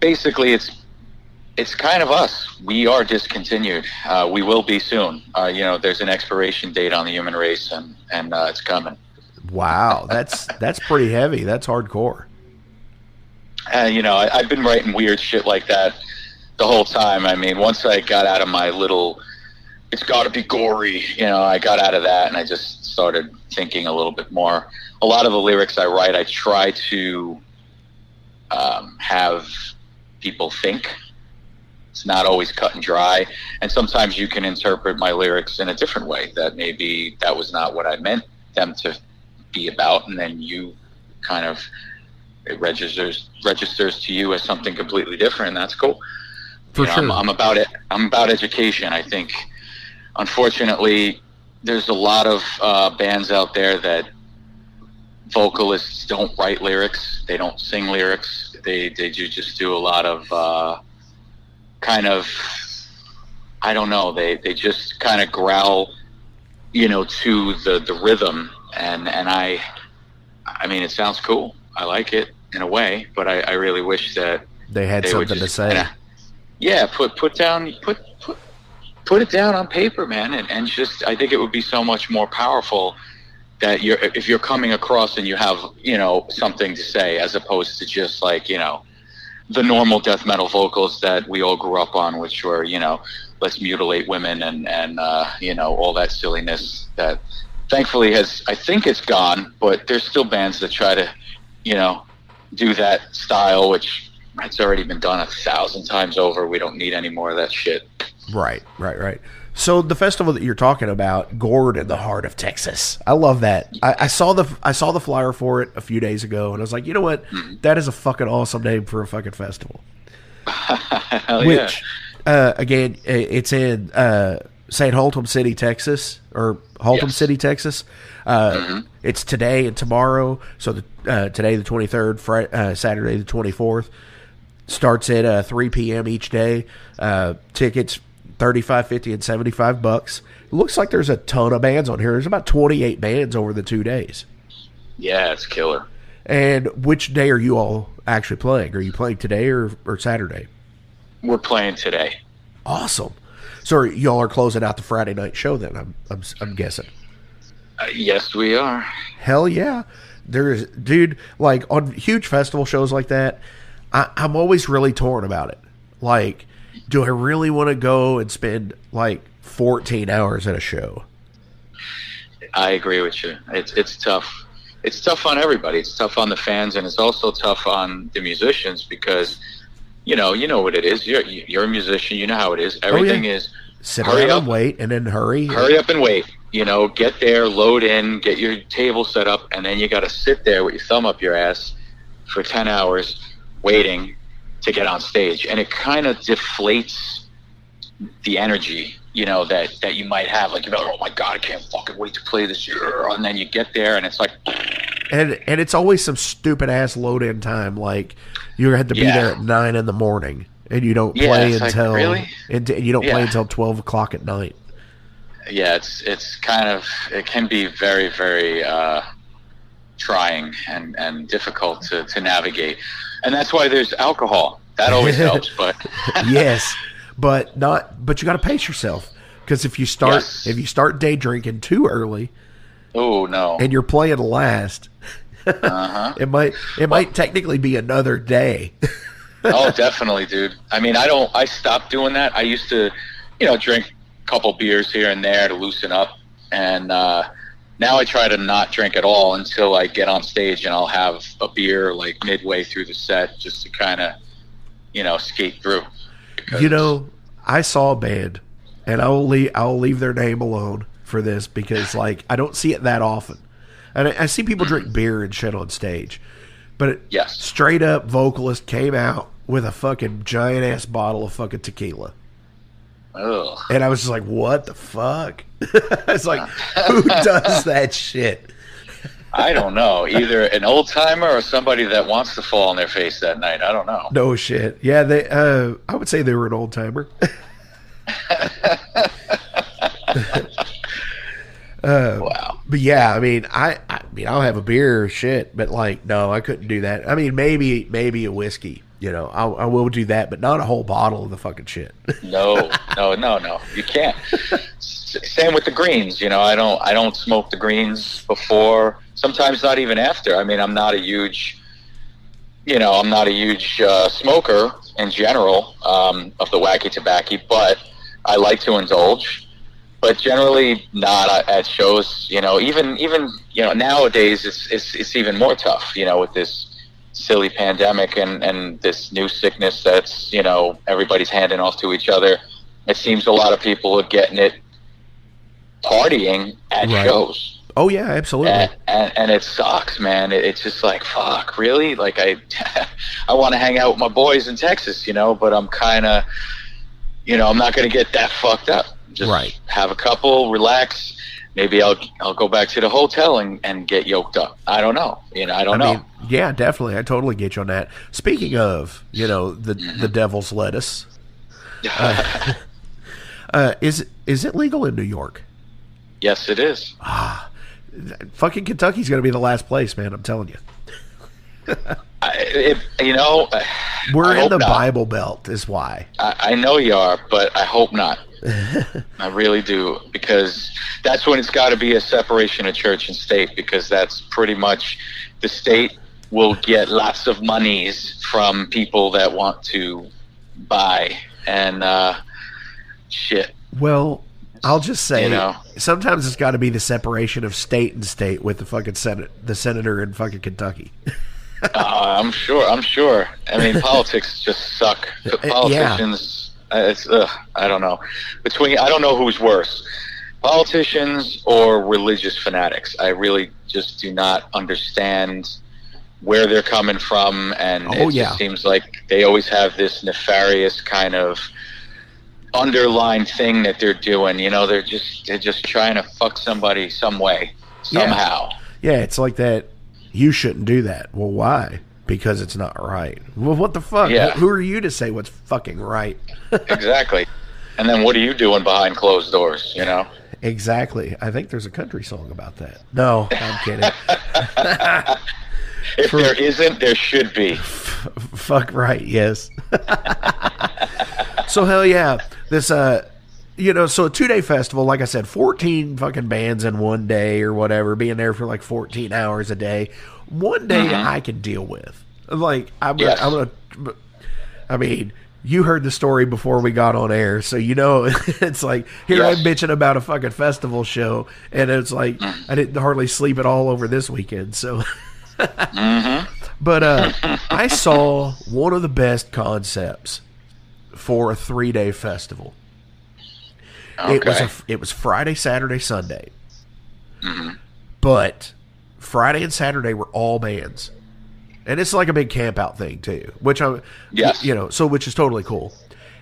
basically it's it's kind of us. We are discontinued. Uh, we will be soon. Uh, you know, there's an expiration date on the human race, and and uh, it's coming. Wow, that's that's pretty heavy. That's hardcore. Uh, you know, I, I've been writing weird shit like that the whole time. I mean, once I got out of my little, it's got to be gory, you know, I got out of that, and I just started thinking a little bit more. A lot of the lyrics I write, I try to um, have people think. It's not always cut and dry, and sometimes you can interpret my lyrics in a different way, that maybe that was not what I meant them to be about, and then you kind of, it registers registers to you as something completely different, and that's cool. For you know, sure. I'm, I'm about it. I'm about education. I think, unfortunately, there's a lot of uh, bands out there that vocalists don't write lyrics. They don't sing lyrics. They they do just do a lot of uh, kind of, I don't know. They they just kind of growl, you know, to the the rhythm. And and I, I mean, it sounds cool. I like it in a way, but I, I really wish that they had they something just, to say. Uh, yeah, put put down put put put it down on paper, man, and, and just I think it would be so much more powerful that you're if you're coming across and you have, you know, something to say, as opposed to just like, you know, the normal death metal vocals that we all grew up on, which were, you know, let's mutilate women and and uh, you know, all that silliness that thankfully has, I think it's gone, but there's still bands that try to, you know, do that style, which it's already been done a thousand times over. We don't need any more of that shit. Right, right, right. So the festival that you're talking about, Gord in the Heart of Texas, I love that. I, I saw the I saw the flyer for it a few days ago, and I was like, you know what? Mm-hmm. That is a fucking awesome name for a fucking festival. Hell Which, yeah. uh, again, it's in uh, Saint Holtum City, Texas, or Holtum yes. City, Texas. Uh, mm-hmm. It's today and tomorrow. So the, uh, today the twenty-third, Friday, uh, Saturday the twenty-fourth. Starts at uh, three p.m. each day. Uh, tickets thirty-five, fifty, and seventy-five bucks. It looks like there's a ton of bands on here. There's about twenty-eight bands over the two days. Yeah, it's killer. And which day are you all actually playing? Are you playing today or, or Saturday? We're playing today. Awesome. So y'all are closing out the Friday night show then? I'm I'm, I'm guessing. Uh, yes, we are. Hell yeah! There is, dude. Like on huge festival shows like that, I, I'm always really torn about it. Like, do I really want to go and spend like fourteen hours at a show? I agree with you. It's it's tough. It's tough on everybody. It's tough on the fans, and it's also tough on the musicians because you know you know what it is. You're you're a musician. You know how it is. Everything oh, yeah. is sit hurry up and wait, and then hurry. Hurry up and wait. You know, get there, load in, get your table set up, and then you got to sit there with your thumb up your ass for ten hours. Waiting to get on stage, and it kind of deflates the energy, you know, that that you might have. Like, you know, oh my god, I can't fucking wait to play this year, and then you get there, and it's like, and and it's always some stupid ass load in time. Like, you had to be yeah. there at nine in the morning, and you don't yeah, play until like, really? and you don't yeah. play until twelve o'clock at night. Yeah, it's it's kind of it can be very very uh, trying and and difficult to to navigate. And that's why there's alcohol. That always helps, but yes, but not. But you got to pace yourself because if you start yes. if you start day drinking too early, oh no, and you're playing last, uh-huh. it might it well, might technically be another day. Oh, definitely, dude. I mean, I don't. I stopped doing that. I used to, you know, drink a couple beers here and there to loosen up, and uh, now I try to not drink at all until I get on stage, and I'll have a beer like midway through the set just to kind of, you know, skate through. You know, I saw a band, and I'll leave, I'll leave their name alone for this because, like, I don't see it that often. And I, I see people drink beer and shit on stage. But it, yes. straight up vocalist came out with a fucking giant-ass bottle of fucking tequila. Ugh. And I was just like, what the fuck? It's like, who does that shit? I don't know. Either an old timer or somebody that wants to fall on their face that night. I don't know. No shit. Yeah, they. Uh, I would say they were an old timer. uh, wow. But yeah, I mean, I, I mean, I'll have a beer or shit, but like, no, I couldn't do that. I mean, maybe, maybe a whiskey. You know, I, I will do that, but not a whole bottle of the fucking shit. No, no, no, no. You can't. Same with the greens. You know, I don't, I don't smoke the greens before. Sometimes not even after. I mean, I'm not a huge, you know, I'm not a huge uh, smoker in general um, of the wacky tobacco, but I like to indulge. But generally, not at shows. You know, even even you know nowadays, it's it's it's even more tough. You know, with this silly pandemic and and this new sickness that's you know everybody's handing off to each other. It seems a lot of people are getting it partying at right. shows. Oh yeah, absolutely. And, and, and it sucks, man. It, it's just like, fuck, really? Like I, I want to hang out with my boys in Texas, you know, but I'm kind of, you know, I'm not going to get that fucked up. Just right. have a couple, relax. Maybe I'll I'll go back to the hotel and, and get yoked up. I don't know. You know, I don't I know. Mean, yeah, definitely. I totally get you on that. Speaking of, you know, the mm-hmm. the devil's lettuce, uh, uh, is is it legal in New York? Yes, it is. Ah. Fucking Kentucky's going to be the last place, man. I'm telling you. I, if, you know, we're I in the not. Bible Belt, is why. I, I know you are, but I hope not. I really do, because that's when it's got to be a separation of church and state, because that's pretty much the state will get lots of monies from people that want to buy and uh, shit. Well. I'll just say, you know, sometimes it's got to be the separation of state and state with the fucking Senate, the senator in fucking Kentucky. uh, I'm sure. I'm sure. I mean, politics just suck. Politicians, yeah. uh, it's, uh, I don't know. Between, I don't know who's worse, politicians or religious fanatics. I really just do not understand where they're coming from, and oh, it yeah. just seems like they always have this nefarious kind of underlying thing that they're doing. You know, they're just they're just trying to fuck somebody some way, somehow. Yeah, yeah, it's like that, you shouldn't do that. Well, why? Because it's not right. Well, what the fuck? Yeah. Who are you to say what's fucking right? Exactly. And then what are you doing behind closed doors, you know? Exactly. I think there's a country song about that. No, I'm kidding. If For, there isn't, there should be. F- fuck right, yes. So hell yeah, this uh, you know, so a two day festival, like I said, fourteen fucking bands in one day or whatever, being there for like fourteen hours a day. One day mm-hmm. I can deal with. Like I'm, yes. gonna, I'm gonna, I mean, you heard the story before we got on air, so you know it's like here yes. I'm bitching about a fucking festival show, and it's like mm-hmm. I didn't hardly sleep at all over this weekend. So, mm-hmm. but uh, I saw one of the best concepts for a three-day festival. Okay. It was a, it was Friday, Saturday, Sunday. Mm-hmm. But Friday and Saturday were all bands. And it's like a big camp-out thing, too, which I, yes. you know, so which is totally cool.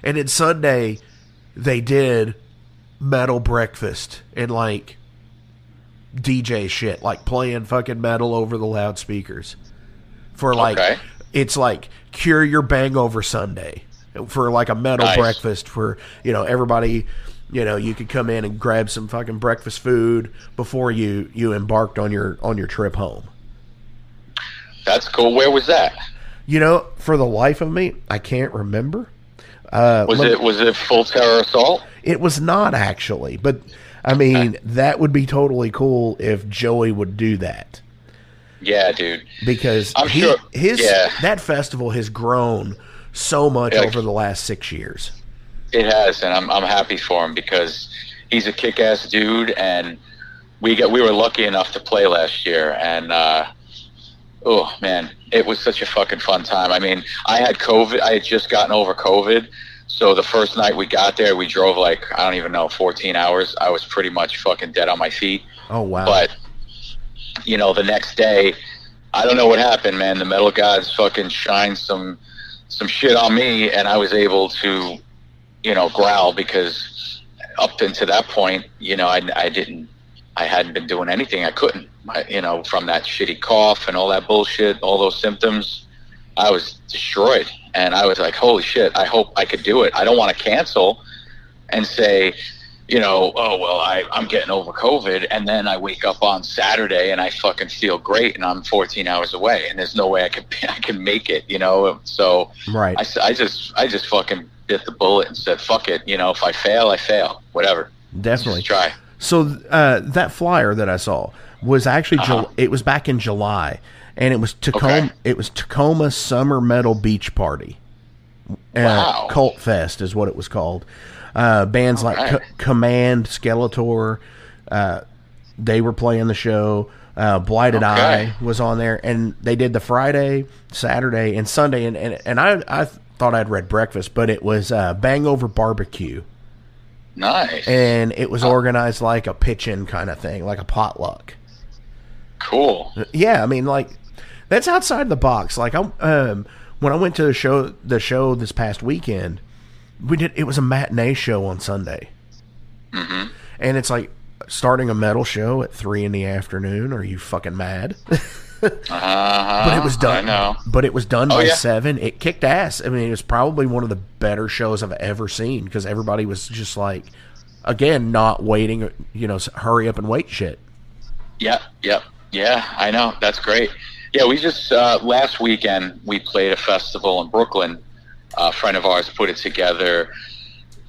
And then Sunday, they did metal breakfast and, like, D J shit, like playing fucking metal over the loudspeakers. For, like, okay. it's like Cure Your Bangover Sunday. For like a metal nice. breakfast for, you know, everybody, you know, you could come in and grab some fucking breakfast food before you, you embarked on your on your trip home. That's cool. Where was that? You know, for the life of me, I can't remember. Uh, was look, it was it Full Terror Assault? It was not actually, but I mean, that would be totally cool if Joey would do that. Yeah, dude. Because I'm he, sure. his yeah. that festival has grown so much like, over the last six years. It has, and I'm I'm happy for him because he's a kick-ass dude, and we got we were lucky enough to play last year, and uh, oh man, it was such a fucking fun time. I mean, I had COVID, I had just gotten over COVID, so the first night we got there, we drove like I don't even know fourteen hours. I was pretty much fucking dead on my feet. Oh wow! But you know, the next day, I don't know what happened, man. The metal gods fucking shined some. some shit on me, and I was able to you know, growl, because up until that point, you know, I, I didn't, I hadn't been doing anything. I couldn't, I, you know, from that shitty cough and all that bullshit, all those symptoms, I was destroyed. And I was like, holy shit, I hope I could do it. I don't want to cancel and say, you know, oh, well, I, I'm getting over COVID. And then I wake up on Saturday and I fucking feel great and I'm fourteen hours away and there's no way I could, I can make it, you know? So right. I, I just, I just fucking bit the bullet and said, fuck it. You know, if I fail, I fail, whatever. Definitely. Just try. So uh, that flyer that I saw was actually, uh-huh. Ju- it was back in July. And it was Tacoma. Okay. It was Tacoma Summer Metal Beach Party. Wow. Uh, Cult Fest is what it was called. Uh, bands all like right. C- Command, Skeletor, uh, they were playing the show. Uh, Blighted okay. Eye was on there, and they did the Friday, Saturday, and Sunday. And and, and I I thought I'd read breakfast, but it was uh, Bang Over Barbecue. Nice. And it was oh. organized like a pitch-in kind of thing, like a potluck. Cool. Yeah, I mean, like. That's outside the box. Like I, um, when I went to the show, the show this past weekend, we did. It was a matinee show on Sunday, mm-hmm. and it's like starting a metal show at three in the afternoon. Are you fucking mad? uh-huh, but it was done. I know. But it was done oh, by yeah. seven. It kicked ass. I mean, it was probably one of the better shows I've ever seen because everybody was just like, again, not waiting. You know, hurry up and wait shit. Yep. Yep. Yeah. I know. That's great. Yeah, we just, uh, last weekend, we played a festival in Brooklyn. A friend of ours put it together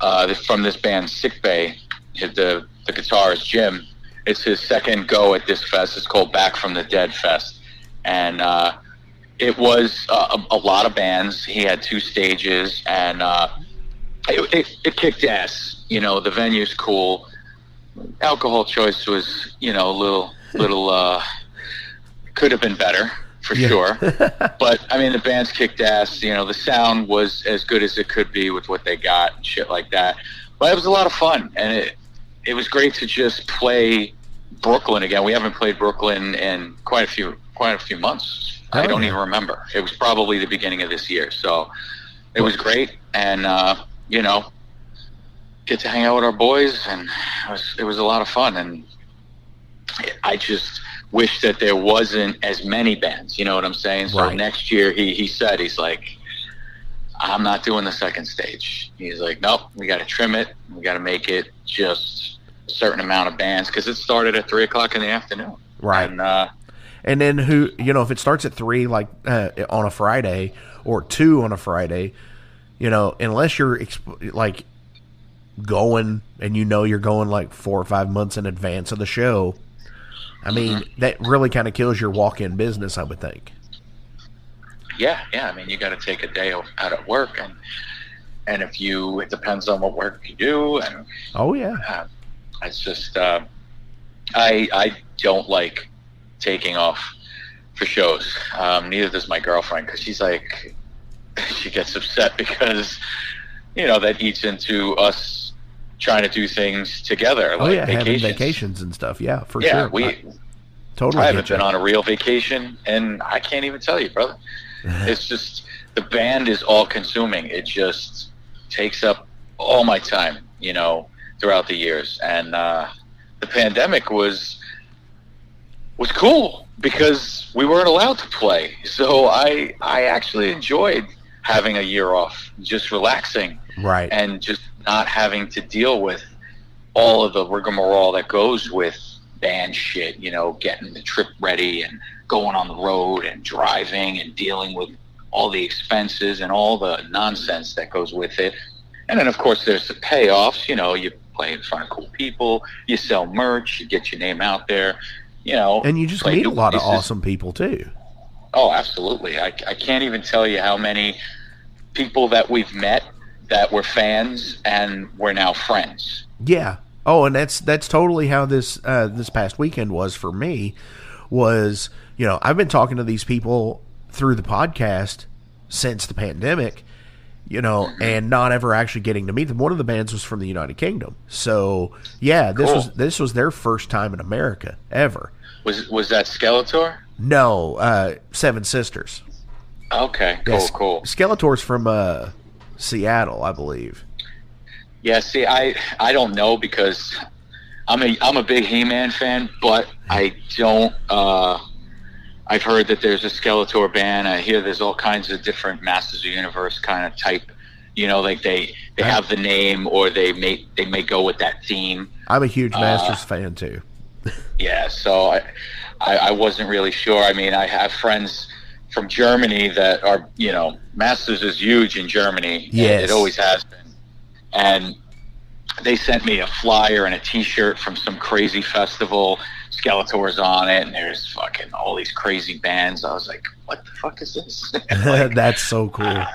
uh, from this band, Sick Bay, the, the guitarist, Jim. It's his second go at this fest. It's called Back from the Dead Fest. And uh, it was uh, a, a lot of bands. He had two stages, and uh, it, it, it kicked ass. You know, the venue's cool. Alcohol choice was, you know, a little, little, uh, could have been better, for yeah. sure. But, I mean, the band's kicked ass. You know, the sound was as good as it could be with what they got and shit like that. But it was a lot of fun, and it it was great to just play Brooklyn again. We haven't played Brooklyn in quite a few quite a few months. Oh, I don't yeah. even remember. It was probably the beginning of this year. So it was great, and, uh, you know, get to hang out with our boys, and it was, it was a lot of fun. And I just wish that there wasn't as many bands, you know what I'm saying? So right. next year he, he said, he's like, I'm not doing the second stage. He's like, nope, we got to trim it. We got to make it just a certain amount of bands because it started at three o'clock in the afternoon. Right. And, uh, and then who, you know, if it starts at three, like uh, on a Friday or two on a Friday, you know, unless you're exp- like going and you know, you're going like four or five months in advance of the show. I mean, mm-hmm. that really kind of kills your walk-in business, I would think. Yeah, yeah. I mean, you got to take a day out of work, and and if you, it depends on what work you do. And oh yeah, uh, it's just uh, I I don't like taking off for shows. Um, neither does my girlfriend because she's like she gets upset because you know that eats into us. Trying to do things together, oh, like yeah, vacations. Having vacations and stuff. Yeah, for yeah, sure. We I, totally. I haven't been on a real vacation, and I can't even tell you, brother. It's just the band is all-consuming. It just takes up all my time, you know, throughout the years. And uh, the pandemic was was cool because we weren't allowed to play, so I I actually enjoyed having a year off, just relaxing, right, and just. Not having to deal with all of the rigmarole that goes with band shit, you know, getting the trip ready and going on the road and driving and dealing with all the expenses and all the nonsense that goes with it. And then, of course, there's the payoffs. You know, you play in front of cool people, you sell merch, you get your name out there, you know. And you just meet a lot places. Of awesome people, too. Oh, absolutely. I, I can't even tell you how many people that we've met that were fans and we're now friends. Yeah. Oh, and that's that's totally how this uh, this past weekend was for me. Was, you know, I've been talking to these people through the podcast since the pandemic, you know, and not ever actually getting to meet them. One of the bands was from the United Kingdom, so yeah, this cool. was this was their first time in America ever. Was was that Skeletor? No, uh, Seven Sisters. Okay, cool, yeah, cool. Skeletor's from. Uh, Seattle, I believe. Yeah, see, I I don't know because I'm a I'm a big He-Man fan, but I don't. Uh, I've heard that there's a Skeletor band. I hear there's all kinds of different Masters of the Universe kind of type. You know, like they they have the name, or they may they may go with that theme. I'm a huge Masters uh, fan too. Yeah, so I, I I wasn't really sure. I mean, I have friends from Germany that are, you know, Masters is huge in Germany. Yes, it always has been. And they sent me a flyer and a T-shirt from some crazy festival. Skeletor's on it, and there's fucking all these crazy bands. I was like, "What the fuck is this?" Like, that's so cool. Uh,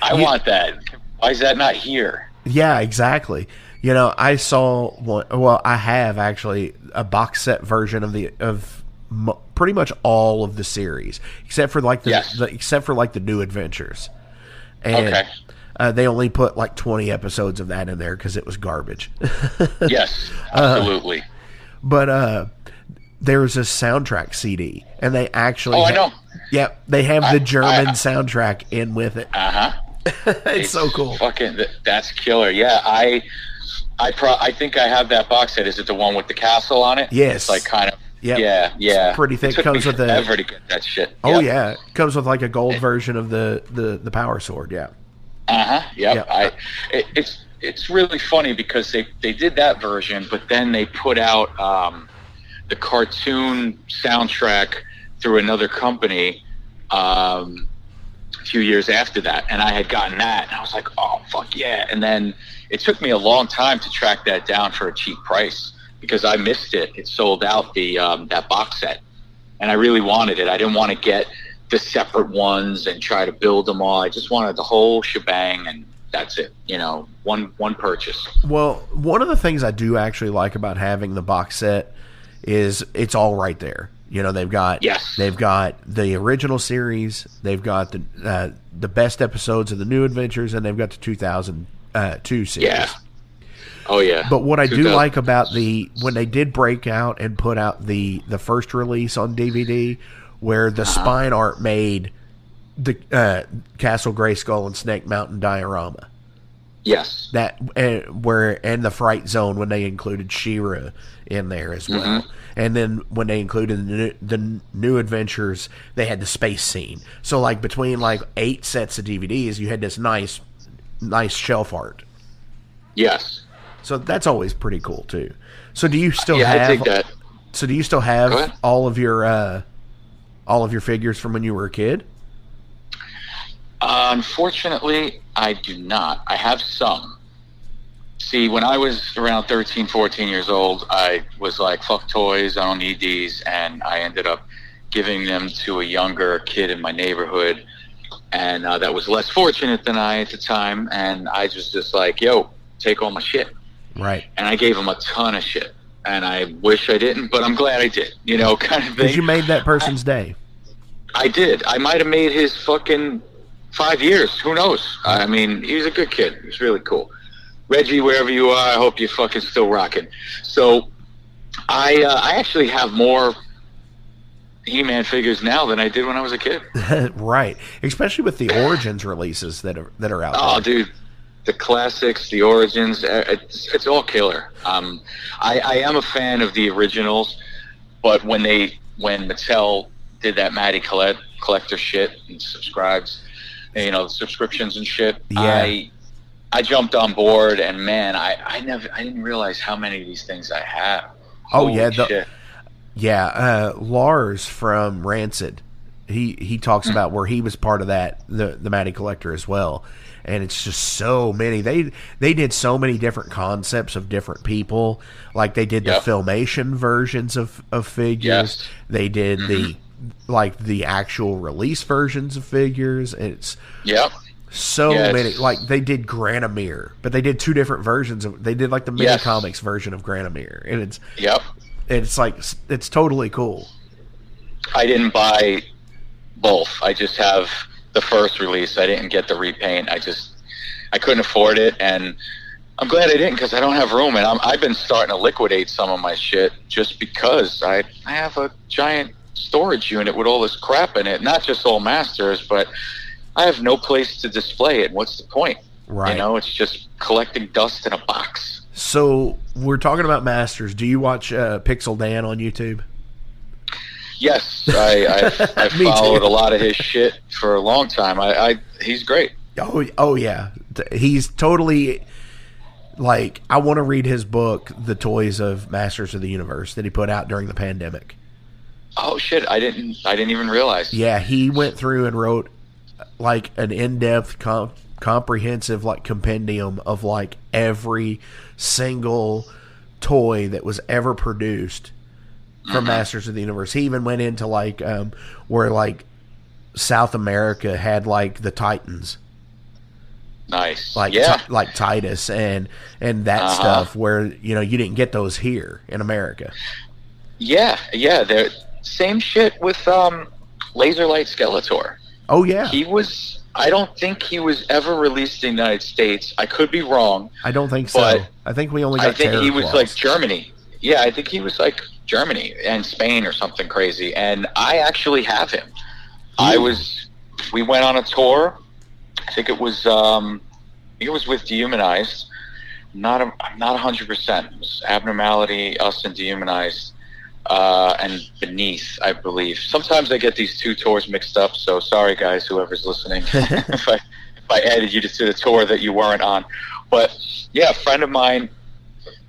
I you, want that. Why is that not here? Yeah, exactly. You know, I saw one, well, I have actually a box set version of the of m pretty much all of the series, except for like the, yes. the except for like the New Adventures. And okay. Uh, they only put like twenty episodes of that in there because it was garbage. Yes, absolutely. Uh, but uh, there's a soundtrack C D, and they actually oh, have, I know. Yeah, they have I, the German I, I, soundtrack in with it. Uh huh. it's, it's so cool. Fucking, that's killer. Yeah, I, I pro I think I have that box set. Is it the one with the castle on it? Yes. It's like kind of. Yep. Yeah, yeah. It's pretty thick. It comes with a. To get that shit. Oh yep. Yeah, it comes with like a gold it, version of the the the power sword. Yeah. Uh huh. Yep. Yeah. I, it, it's it's really funny because they they did that version, but then they put out um, the cartoon soundtrack through another company um, a few years after that, and I had gotten that, and I was like, oh fuck yeah! And then it took me a long time to track that down for a cheap price because I missed it. It sold out the um, that box set, and I really wanted it. I didn't want to get the separate ones and try to build them all. I just wanted the whole shebang, and that's it. You know, one one purchase. Well, one of the things I do actually like about having the box set is it's all right there. You know, they've got yes. they've got the original series, they've got the uh, the best episodes of the New Adventures, and they've got the two thousand two series. Yeah. Oh yeah. But what I do like about the when they did break out and put out the the first release on D V D, where the uh-huh. spine art made the uh, Castle Grayskull and Snake Mountain diorama. Yes, that uh, where and the Fright Zone when they included She-Ra in there as well, mm-hmm. and then when they included the new, the New Adventures, they had the space scene. So like between like eight sets of D V Ds, you had this nice, nice shelf art. Yes, so that's always pretty cool too. So do you still yeah, have? I think that. So do you still have all of your? Uh, All of your figures from when you were a kid? Uh, unfortunately, I do not. I have some. See, when I was around thirteen, fourteen years old, I was like, fuck toys, I don't need these. And I ended up giving them to a younger kid in my neighborhood. And uh, that was less fortunate than I at the time. And I just just like, yo, take all my shit. Right. And I gave him a ton of shit. And I wish I didn't, but I'm glad I did, you know, kind of thing. Because you made that person's I, day. I did. I might have made his fucking five years. Who knows? I mean, he was a good kid. He was really cool. Reggie, wherever you are, I hope you're fucking still rocking. So I, uh, I actually have more He-Man figures now than I did when I was a kid. Right. Especially with the Origins releases that are, that are out oh, there. Oh, dude. The classics, the Origins, it's, it's all killer. Um, I, I am a fan of the originals, but when they when Mattel did that Matty Collette collector shit and subscribes, you know, subscriptions and shit, yeah. I I jumped on board, and man, I I never I didn't realize how many of these things I have. Holy oh yeah, the, shit. yeah. Uh, Lars from Rancid, he he talks mm. about where he was part of that the the Matty collector as well. And it's just so many. They they did so many different concepts of different people. Like they did yep. the Filmation versions of, of figures. Yes. They did mm-hmm. the like the actual release versions of figures. It's yep. so yes. many. Like they did Granomir, but they did two different versions of. They did like the mini yes. comics version of Granomir, and it's yep. It's like it's totally cool. I didn't buy both. I just have. The first release, I didn't get the repaint. I just, I couldn't afford it, and I'm glad I didn't because I don't have room, and I'm, I've been starting to liquidate some of my shit just because I, I have a giant storage unit with all this crap in it. Not just all Masters, but I have no place to display it. What's the point? Right. You know, it's just collecting dust in a box. So we're talking about masters. Do you watch uh, Pixel Dan on YouTube? Yes, I, I've, I've followed too. a lot of his shit for a long time. I, I he's great. Oh, oh yeah, he's totally like I want to read his book, The Toys of Masters of the Universe, that he put out during the pandemic. Oh shit, I didn't, I didn't even realize. Yeah, he went through and wrote like an in-depth, comp- comprehensive like compendium of like every single toy that was ever produced. From Masters of the Universe. He even went into like um, where like South America had like the Titans. Nice. Like yeah. t- like Titus and and that uh-huh. stuff where you know you didn't get those here in America. Yeah, yeah, they're same shit with um Laser Light Skeletor. Oh yeah. He was I don't think he was ever released in the United States. I could be wrong. I don't think so. I think we only got I think he was claws. like Germany. Yeah, I think he was like Germany and Spain or something crazy, and I actually have him. Ooh. I was, we went on a tour. I think it was, um, it was with Dehumanized. Not, a, not a hundred percent. It was Abnormality, us, and Dehumanized, uh, and Beneath, I believe. Sometimes I get these two tours mixed up. So sorry, guys, whoever's listening, if I if I added you to the tour that you weren't on. But yeah, a friend of mine,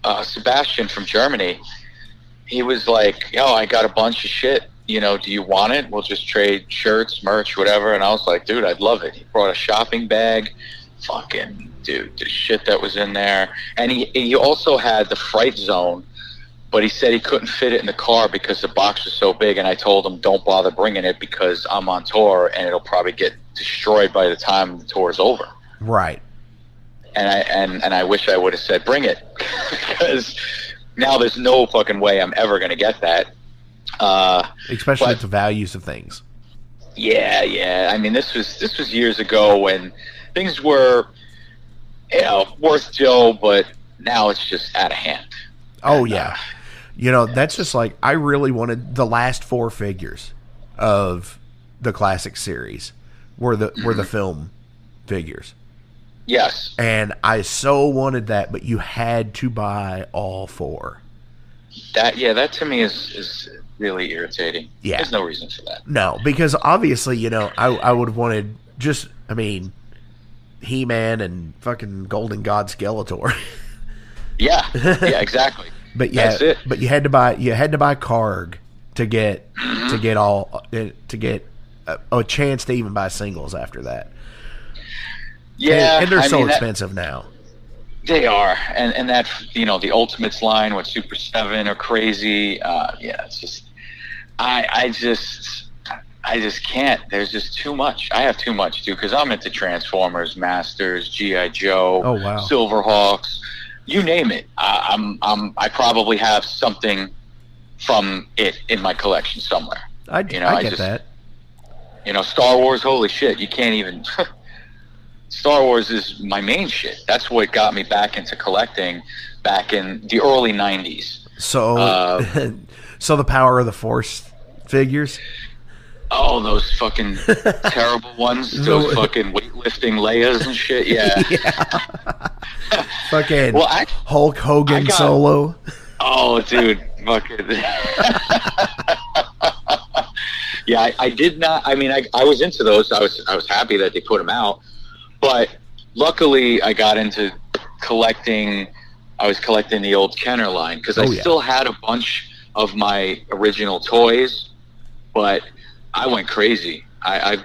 uh, Sebastian from Germany. He was like, yo, I got a bunch of shit. You know, do you want it? We'll just trade shirts, merch, whatever. And I was like, dude, I'd love it. He brought a shopping bag. Fucking, dude, the shit that was in there. And he, he also had the Fright Zone, but he said he couldn't fit it in the car because the box was so big. And I told him, don't bother bringing it because I'm on tour and it'll probably get destroyed by the time the tour's over. Right. And I, and, and I wish I would have said, bring it because... Now there's no fucking way I'm ever going to get that. Uh, Especially but, with the values of things. Yeah, yeah. I mean, this was this was years ago when things were, you know, worth Joe, but now it's just out of hand. Oh, and, yeah. Uh, you know, yeah. That's just like, I really wanted the last four figures of the classic series were the were the film figures. Yes. And I so wanted that, but you had to buy all four. That yeah, that to me is, is really irritating. Yeah. There's no reason for that. No, because obviously, you know, I, I would have wanted just, I mean, He-Man and fucking Golden God Skeletor. Yeah, yeah, exactly. But yeah, that's it. But you had to buy you had to buy Karg to get mm-hmm. to get all to get a, a chance to even buy singles after that. Yeah, and they're I so mean, that, expensive now. They are, and and that you know the Ultimates line with Super Seven are crazy. Uh, yeah, it's just I I just I just can't. There's just too much. I have too much too because I'm into Transformers, Masters, G I Joe, oh, wow. Silverhawks, you name it. I, I'm I'm I probably have something from it in my collection somewhere. I you know I, I get just, that. You know, Star Wars. Holy shit, you can't even. Star Wars is my main shit. That's what got me back into collecting back in the early nineties. So uh, so the Power of the Force figures? Oh, those fucking terrible ones. Those fucking weightlifting Leias and shit. Yeah. yeah. Fucking well, I, Hulk Hogan got, solo. Oh, dude. Fucking. yeah, I, I did not. I mean, I, I was into those. I was I was happy that they put them out. But luckily, I got into collecting. I was collecting the old Kenner line because oh, I yeah. still had a bunch of my original toys, but I went crazy. I, I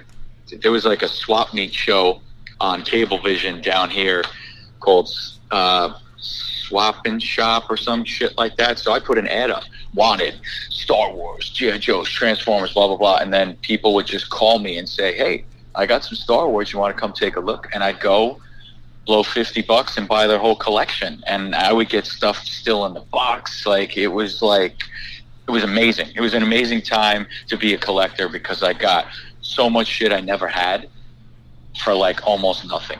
there was like a swap meet show on Cablevision down here called uh, Swap and Shop or some shit like that. So I put an ad up: wanted Star Wars, G I Joes, Transformers, blah blah blah, and then people would just call me and say, "Hey, I got some Star Wars. You want to come take a look?" And I'd go blow fifty bucks and buy their whole collection. And I would get stuff still in the box. Like it was like, it was amazing. It was an amazing time to be a collector because I got so much shit I never had for like almost nothing.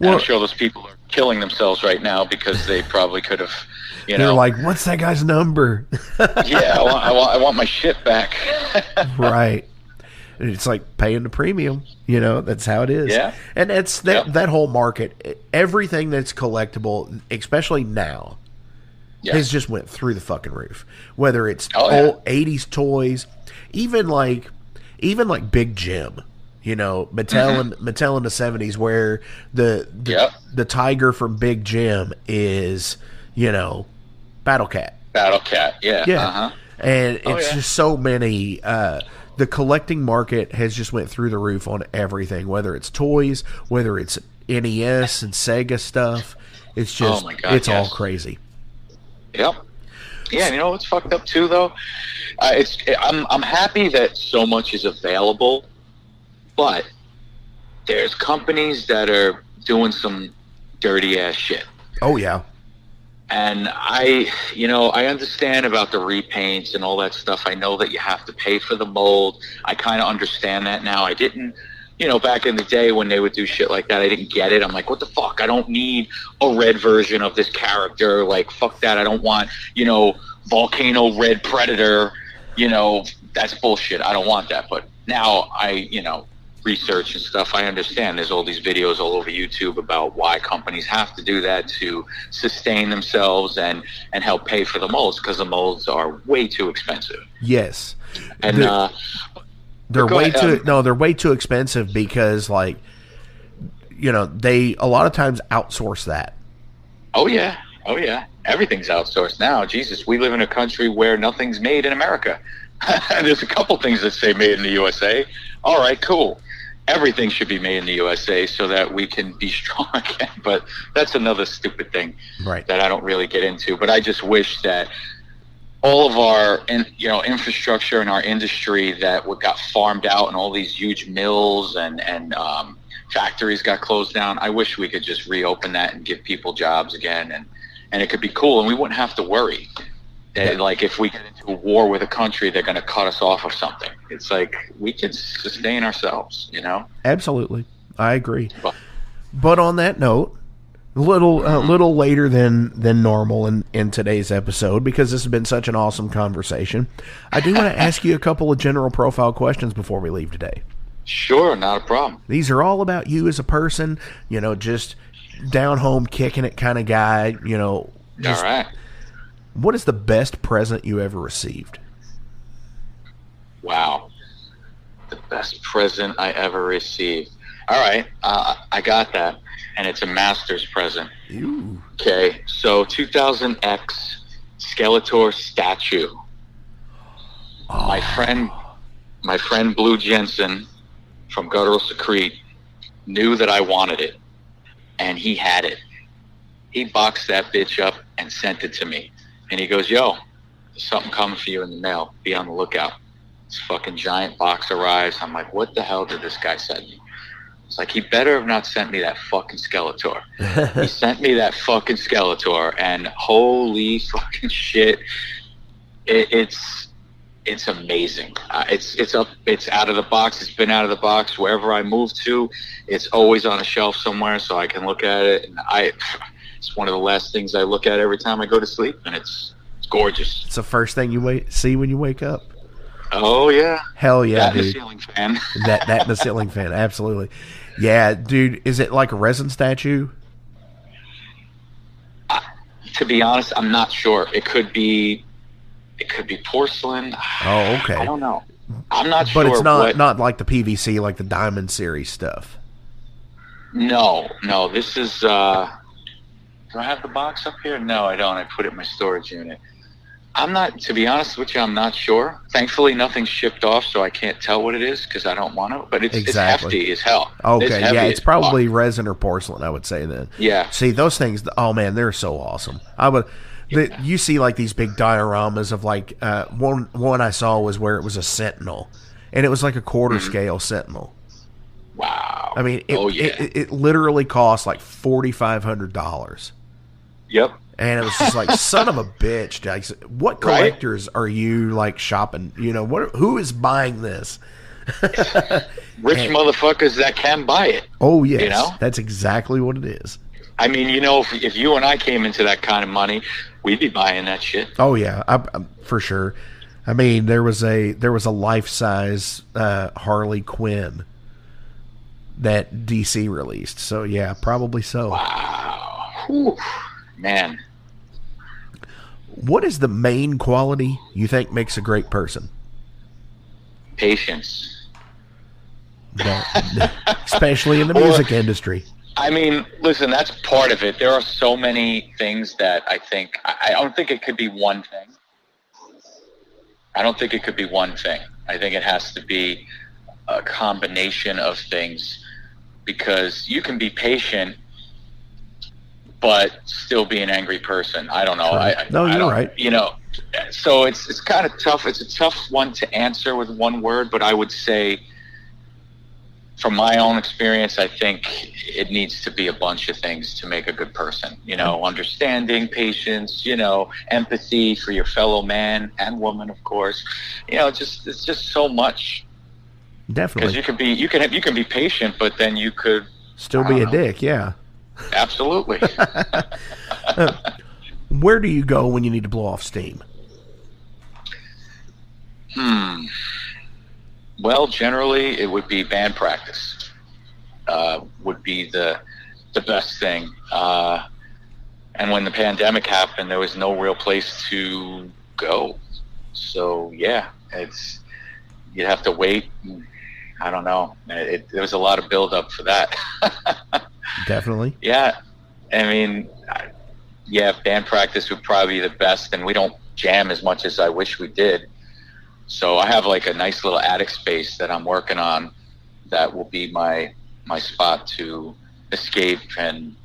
Well, and I'm sure those people are killing themselves right now because they probably could have, you know, they're like, what's that guy's number? yeah. I want, I want, I want my shit back. right. It's like paying the premium, you know, that's how it is. Yeah. And it's that, yeah. that whole market, everything that's collectible, especially now, yeah. has just went through the fucking roof. Whether it's oh, yeah. old eighties toys, even like, even like Big Jim, you know, Mattel mm-hmm. and Mattel in the seventies, where the the, yep. the tiger from Big Jim is, you know, Battle Cat. Battle Cat, yeah. Yeah. Uh-huh. And it's oh, yeah. just so many, uh, the collecting market has just went through the roof on everything, whether it's toys, whether it's N E S and Sega stuff. It's just, oh my God, it's yes. all crazy. Yep. Yeah, and you know what's fucked up too, though? Uh, it's I'm I'm happy that so much is available, but there's companies that are doing some dirty ass shit. Oh yeah. And I, you know, I understand about the repaints and all that stuff. I know that you have to pay for the mold. I kind of understand that now. I didn't, you know, back in the day when they would do shit like that, I didn't get it. I'm like, what the fuck? I don't need a red version of this character. Like, fuck that. I don't want, you know, Volcano Red Predator. You know, that's bullshit. I don't want that. But now I, you know, research and stuff, I understand there's all these videos all over YouTube about why companies have to do that to sustain themselves and and help pay for the molds, because the molds are way too expensive. Yes. And they're, uh they're way ahead. too no they're way too expensive because, like, you know, they a lot of times outsource that. Oh yeah. Oh yeah. Everything's outsourced now. Jesus, we live in a country where nothing's made in America. There's a couple things that say made in the U S A. All right, cool. Everything should be made in the U S A so that we can be strong again. But that's another stupid thing right. that I don't really get into. But I just wish that all of our, in, you know, infrastructure and our industry that got farmed out, and all these huge mills and and um, factories got closed down. I wish we could just reopen that and give people jobs again, and and it could be cool, and we wouldn't have to worry. That, like, if we get into a war with a country, they're going to cut us off of something. It's like, we can sustain ourselves, you know? Absolutely. I agree. But, but on that note, a little, mm-hmm. uh, little later than, than normal in, in today's episode, because this has been such an awesome conversation, I do want to ask you a couple of general profile questions before we leave today. Sure, not a problem. These are all about you as a person, you know, just down-home, kicking it kind of guy, you know. Just, all right. What is the best present you ever received? Wow. The best present I ever received. All right. Uh, I got that. And it's a master's present. Ooh. Okay. So two thousand X Skeletor statue. Oh. My friend, my friend Blue Jensen from Guttural Secrete knew that I wanted it. And he had it. He boxed that bitch up and sent it to me. And he goes, yo, there's something coming for you in the mail. Be on the lookout. This fucking giant box arrives. I'm like, what the hell did this guy send me? It's like, he better have not sent me that fucking Skeletor. He sent me that fucking Skeletor, and holy fucking shit, it, it's it's amazing. Uh, it's it's up, it's out of the box. It's been out of the box wherever I move to. It's always on a shelf somewhere, so I can look at it. And I. It's one of the last things I look at every time I go to sleep, and it's, it's gorgeous. It's the first thing you wait, see when you wake up. Oh, yeah. Hell yeah, that dude. That and a ceiling fan. that, that and a ceiling fan, absolutely. Yeah, dude, is it like a resin statue? Uh, to be honest, I'm not sure. It could be it could be porcelain. Oh, okay. I don't know. I'm not but sure. But it's not, what... not like the P V C, like the Diamond Series stuff. No, no. This is... Uh, do I have the box up here? No, I don't. I put it in my storage unit. I'm not, to be honest with you, I'm not sure. Thankfully, nothing's shipped off, so I can't tell what it is because I don't want to. But it's, exactly. it's hefty as hell. Okay, it's yeah, it's probably fuck. resin or porcelain, I would say then. Yeah. See, those things, oh, man, they're so awesome. I would. The, yeah. You see, like, these big dioramas of, like, uh, one, one I saw was where it was a sentinel, and it was like a quarter-scale mm-hmm. sentinel. Wow. I mean, it, oh, yeah. it, it literally cost, like, forty-five hundred dollars. Yep. And it was just like, son of a bitch. Jackson. What collectors right? are you, like, shopping? You know, what? Who is buying this? Rich and, motherfuckers that can buy it. Oh, yes. You know? That's exactly what it is. I mean, you know, if, if you and I came into that kind of money, we'd be buying that shit. Oh, yeah, I, I, for sure. I mean, there was a there was a life-size uh, Harley Quinn that D C released. So yeah, probably so. Wow. Whew. Man. What is the main quality you think makes a great person? Patience. That, especially in the music well, industry. I mean, listen, that's part of it. There are so many things that I think, I, I don't think it could be one thing. I don't think it could be one thing. I think it has to be a combination of things, because you can be patient but still be an angry person. I don't know. Right. I, no, I, you're I don't, right. You know, so it's it's kind of tough. It's a tough one to answer with one word, but I would say from my own experience, I think it needs to be a bunch of things to make a good person. You know, understanding, patience, you know, empathy for your fellow man and woman, of course. You know, just it's just so much. Definitely, because you could be you can have, you can be patient, but then you could still be a know, dick. Yeah, absolutely. uh, where do you go when you need to blow off steam? Hmm. Well, generally, it would be band practice. Uh, would be the the best thing. Uh, and when the pandemic happened, there was no real place to go. So yeah, it's you'd have to wait. I don't know. It, it, there was a lot of build up for that. Definitely. Yeah, I mean, I, yeah, band practice would probably be the best. And we don't jam as much as I wish we did. So I have like a nice little attic space that I'm working on that will be my my spot to escape and,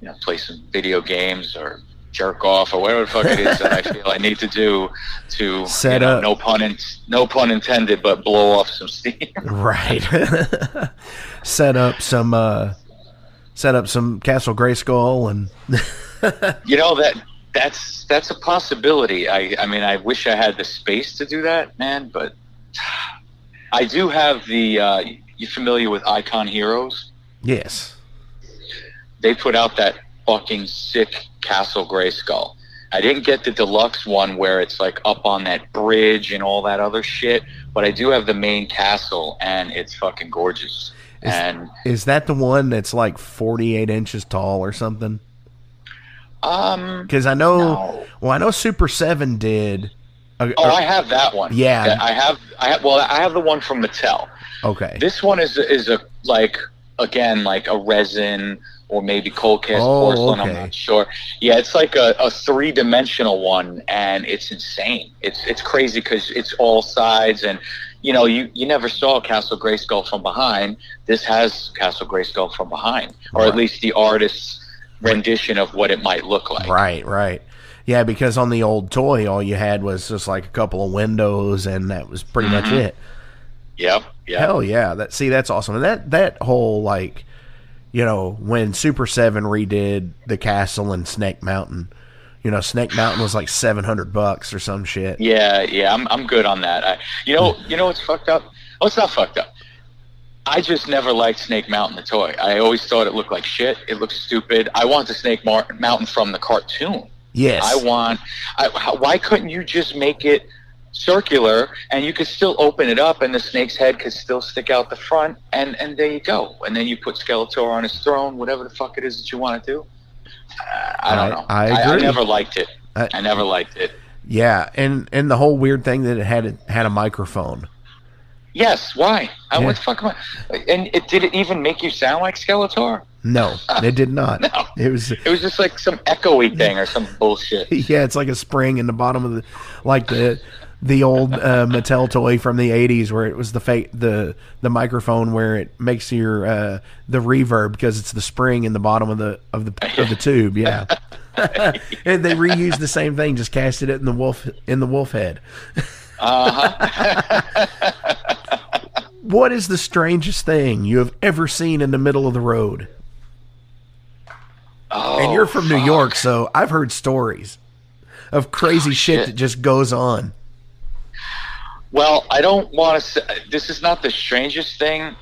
you know, play some video games or jerk off or whatever the fuck it is that I feel I need to do to set you know, up. No pun in, no pun intended, but blow off some steam. Right. Set up some uh, set up some Castle Grayskull and you know that. That's that's a possibility. I, I mean, I wish I had the space to do that, man, but I do have the... Uh, you familiar with Icon Heroes? Yes. They put out that fucking sick Castle Grayskull. I didn't get the deluxe one where it's like up on that bridge and all that other shit, but I do have the main castle, and it's fucking gorgeous. Is, and is that the one that's like forty-eight inches tall or something? Um, because I know, no. well, I know Super Seven did. A, oh, a, I have that one. Yeah, that I have. I have, well, I have the one from Mattel. Okay, this one is is a like again like a resin or maybe cold cast oh, porcelain. Okay. I'm not sure. Yeah, it's like a, a three dimensional one, and it's insane. It's it's crazy because it's all sides, and you know you you never saw Castle Grayskull from behind. This has Castle Grayskull from behind, or right. at least the artists. Rendition of what it might look like. Right, right. Yeah, because on the old toy, all you had was just like a couple of windows, and that was pretty mm-hmm. much it. Yep, yeah. Hell yeah. That, see, that's awesome. And that, that whole, like, you know, when Super seven redid the castle in Snake Mountain, you know, Snake Mountain was like seven hundred bucks or some shit. Yeah, yeah, I'm I'm good on that. I, you know, you know what's fucked up? Oh, it's not fucked up. I just never liked Snake Mountain, the toy. I always thought it looked like shit. It looked stupid. I want the Snake Mar- Mountain from the cartoon. Yes. I want... I, why couldn't you just make it circular, and you could still open it up, and the snake's head could still stick out the front, and, and there you go. And then you put Skeletor on his throne, whatever the fuck it is that you want to do. Uh, I don't I, know. I, agree. I, I never liked it. I, I never liked it. Yeah, and, and the whole weird thing that it had it had a microphone. Yes, why? Yeah. What the fuck am I? And it, did it even make you sound like Skeletor? No, it did not. No. It was it was just like some echoey thing or some bullshit. Yeah, it's like a spring in the bottom of the, like the the old uh, Mattel toy from the eighties where it was the fa- the the microphone where it makes your uh, the reverb because it's the spring in the bottom of the of the of the tube. Yeah. And they reused the same thing, just casted it in the wolf in the wolf head. Uh-huh. What is the strangest thing you have ever seen in the middle of the road? Oh, and you're from fuck. New York, so I've heard stories of crazy oh, shit, shit that just goes on. Well, I don't want to say this is not the strangest thing.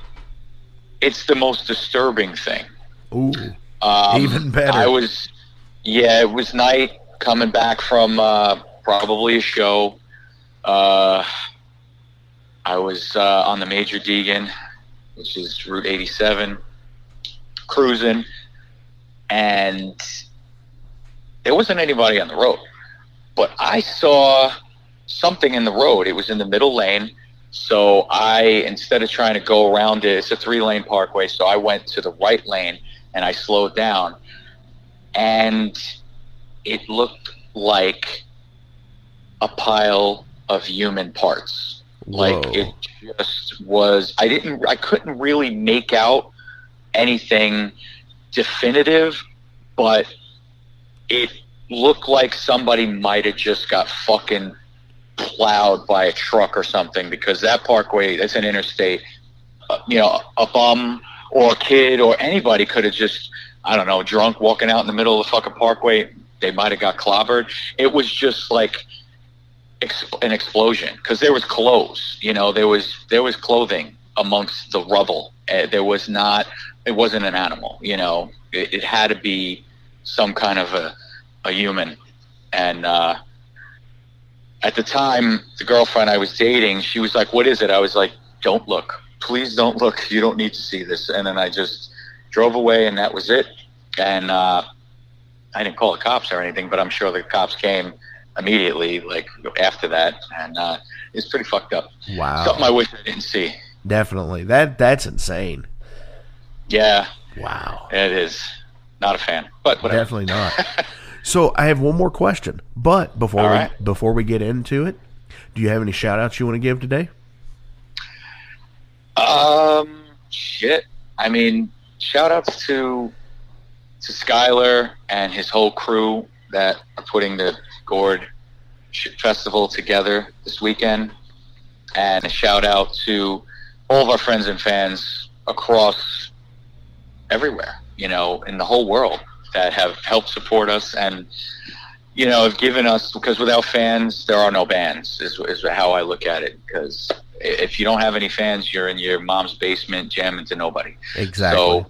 It's the most disturbing thing. Ooh, um, even better. I was, yeah, it was night coming back from uh, probably a show. Uh, I was uh, on the Major Deegan, which is Route eighty-seven, cruising, and there wasn't anybody on the road. But I saw something in the road. It was in the middle lane. So I, instead of trying to go around it, it's a three-lane parkway, so I went to the right lane, and I slowed down. And it looked like a pile of human parts. Whoa. Like, it just was, I didn't, I couldn't really make out anything definitive, but it looked like somebody might have just got fucking plowed by a truck or something, because that parkway, that's an interstate, uh, you know, a bum or a kid or anybody could have just, I don't know, drunk, walking out in the middle of the fucking parkway, they might have got clobbered. It was just like exp- an explosion, because there was clothes, you know, there was there was clothing amongst the rubble. Uh, there was not, it wasn't an animal, you know, it, it had to be some kind of a, a human. And uh at the time, the girlfriend I was dating, she was like, what is it? I was like, don't look. Please don't look. You don't need to see this. And then I just drove away, and that was it. And uh, I didn't call the cops or anything, but I'm sure the cops came immediately, like, after that. And uh, it's pretty fucked up. Wow. Something I wish I didn't see. Definitely. That That's insane. Yeah. Wow. It is. Not a fan, but whatever. Definitely not. So I have one more question, but before All right. we, before we get into it, do you have any shout-outs you want to give today? Um, shit. I mean, shout-outs to to Skyler and his whole crew that are putting the Gord Festival together this weekend, and a shout-out to all of our friends and fans across everywhere, you know, in the whole world, that have helped support us and, you know, have given us, because without fans, there are no bands, is, is how I look at it. Because if you don't have any fans, you're in your mom's basement jamming to nobody. Exactly. So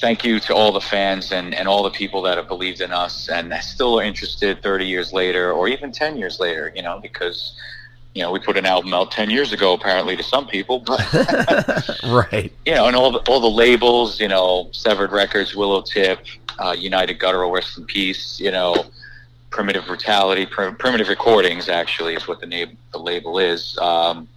thank you to all the fans and, and all the people that have believed in us and still are interested thirty years later, or even ten years later, you know, because, you know, we put an album out ten years ago, apparently, to some people. But right. You know, and all the, all the labels, you know, Severed Records, Willow Tip, uh, United Guttural, Rest in Peace, you know, Primitive Brutality, Prim- Primitive Recordings, actually, is what the name the label is. Um,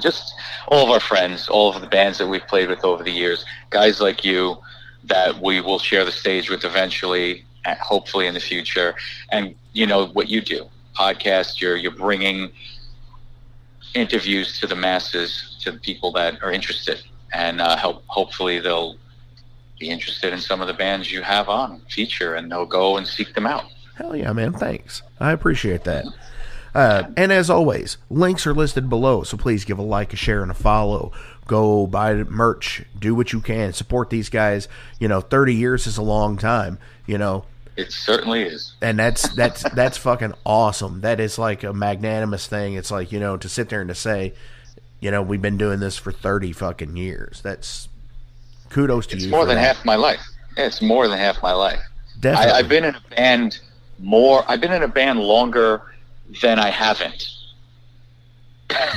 just all of our friends, all of the bands that we've played with over the years, guys like you that we will share the stage with eventually, hopefully in the future. And, you know, what you do, podcast, you're you're bringing interviews to the masses, to the people that are interested, and uh, help. Hopefully they'll be interested in some of the bands you have on feature, and they'll go and seek them out. Hell yeah, man. Thanks. I appreciate that. Uh, and as always, links are listed below, so please give a like, a share, and a follow. Go buy merch. Do what you can. Support these guys. You know, thirty years is a long time, you know. It certainly is. And that's that's that's fucking awesome. That is like a magnanimous thing. It's like, you know, to sit there and to say, you know, we've been doing this for thirty fucking years. That's kudos to it's you. It's more than that. half my life. Yeah, it's more than half my life. Definitely. I, I've been in a band more I've been in a band longer than I haven't.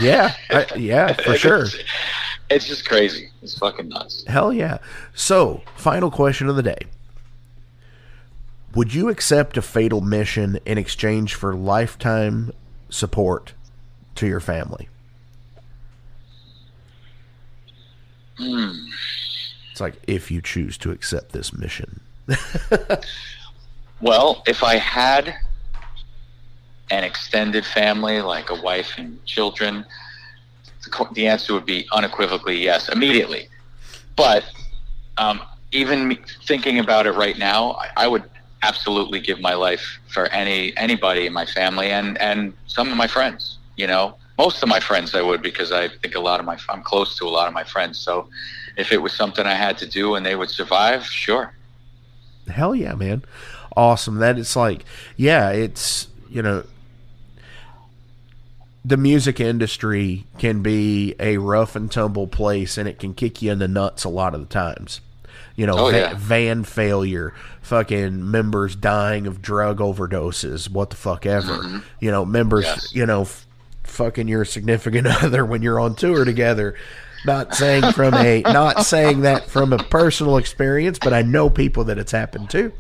Yeah. I, yeah, for sure. It's, it's just crazy. It's fucking nuts. Hell yeah. So, final question of the day. Would you accept a fatal mission in exchange for lifetime support to your family? Mm. It's like, if you choose to accept this mission. Well, if I had an extended family, like a wife and children, the, the answer would be unequivocally yes, immediately. But um, even thinking about it right now, I, I would absolutely give my life for any anybody in my family and and some of my friends, you know, most of my friends I would, because I think a lot of my I'm close to a lot of my friends, so if it was something I had to do and they would survive, sure. Hell yeah, man. Awesome. That it's like, yeah, it's, you know, the music industry can be a rough and tumble place, and it can kick you in the nuts a lot of the times. You know, oh, yeah. van failure, fucking members dying of drug overdoses, what the fuck ever. Mm-hmm. You know, members, yes. you know, f- fucking your significant other when you're on tour together. Not saying from a not saying that from a personal experience, but I know people that it's happened to.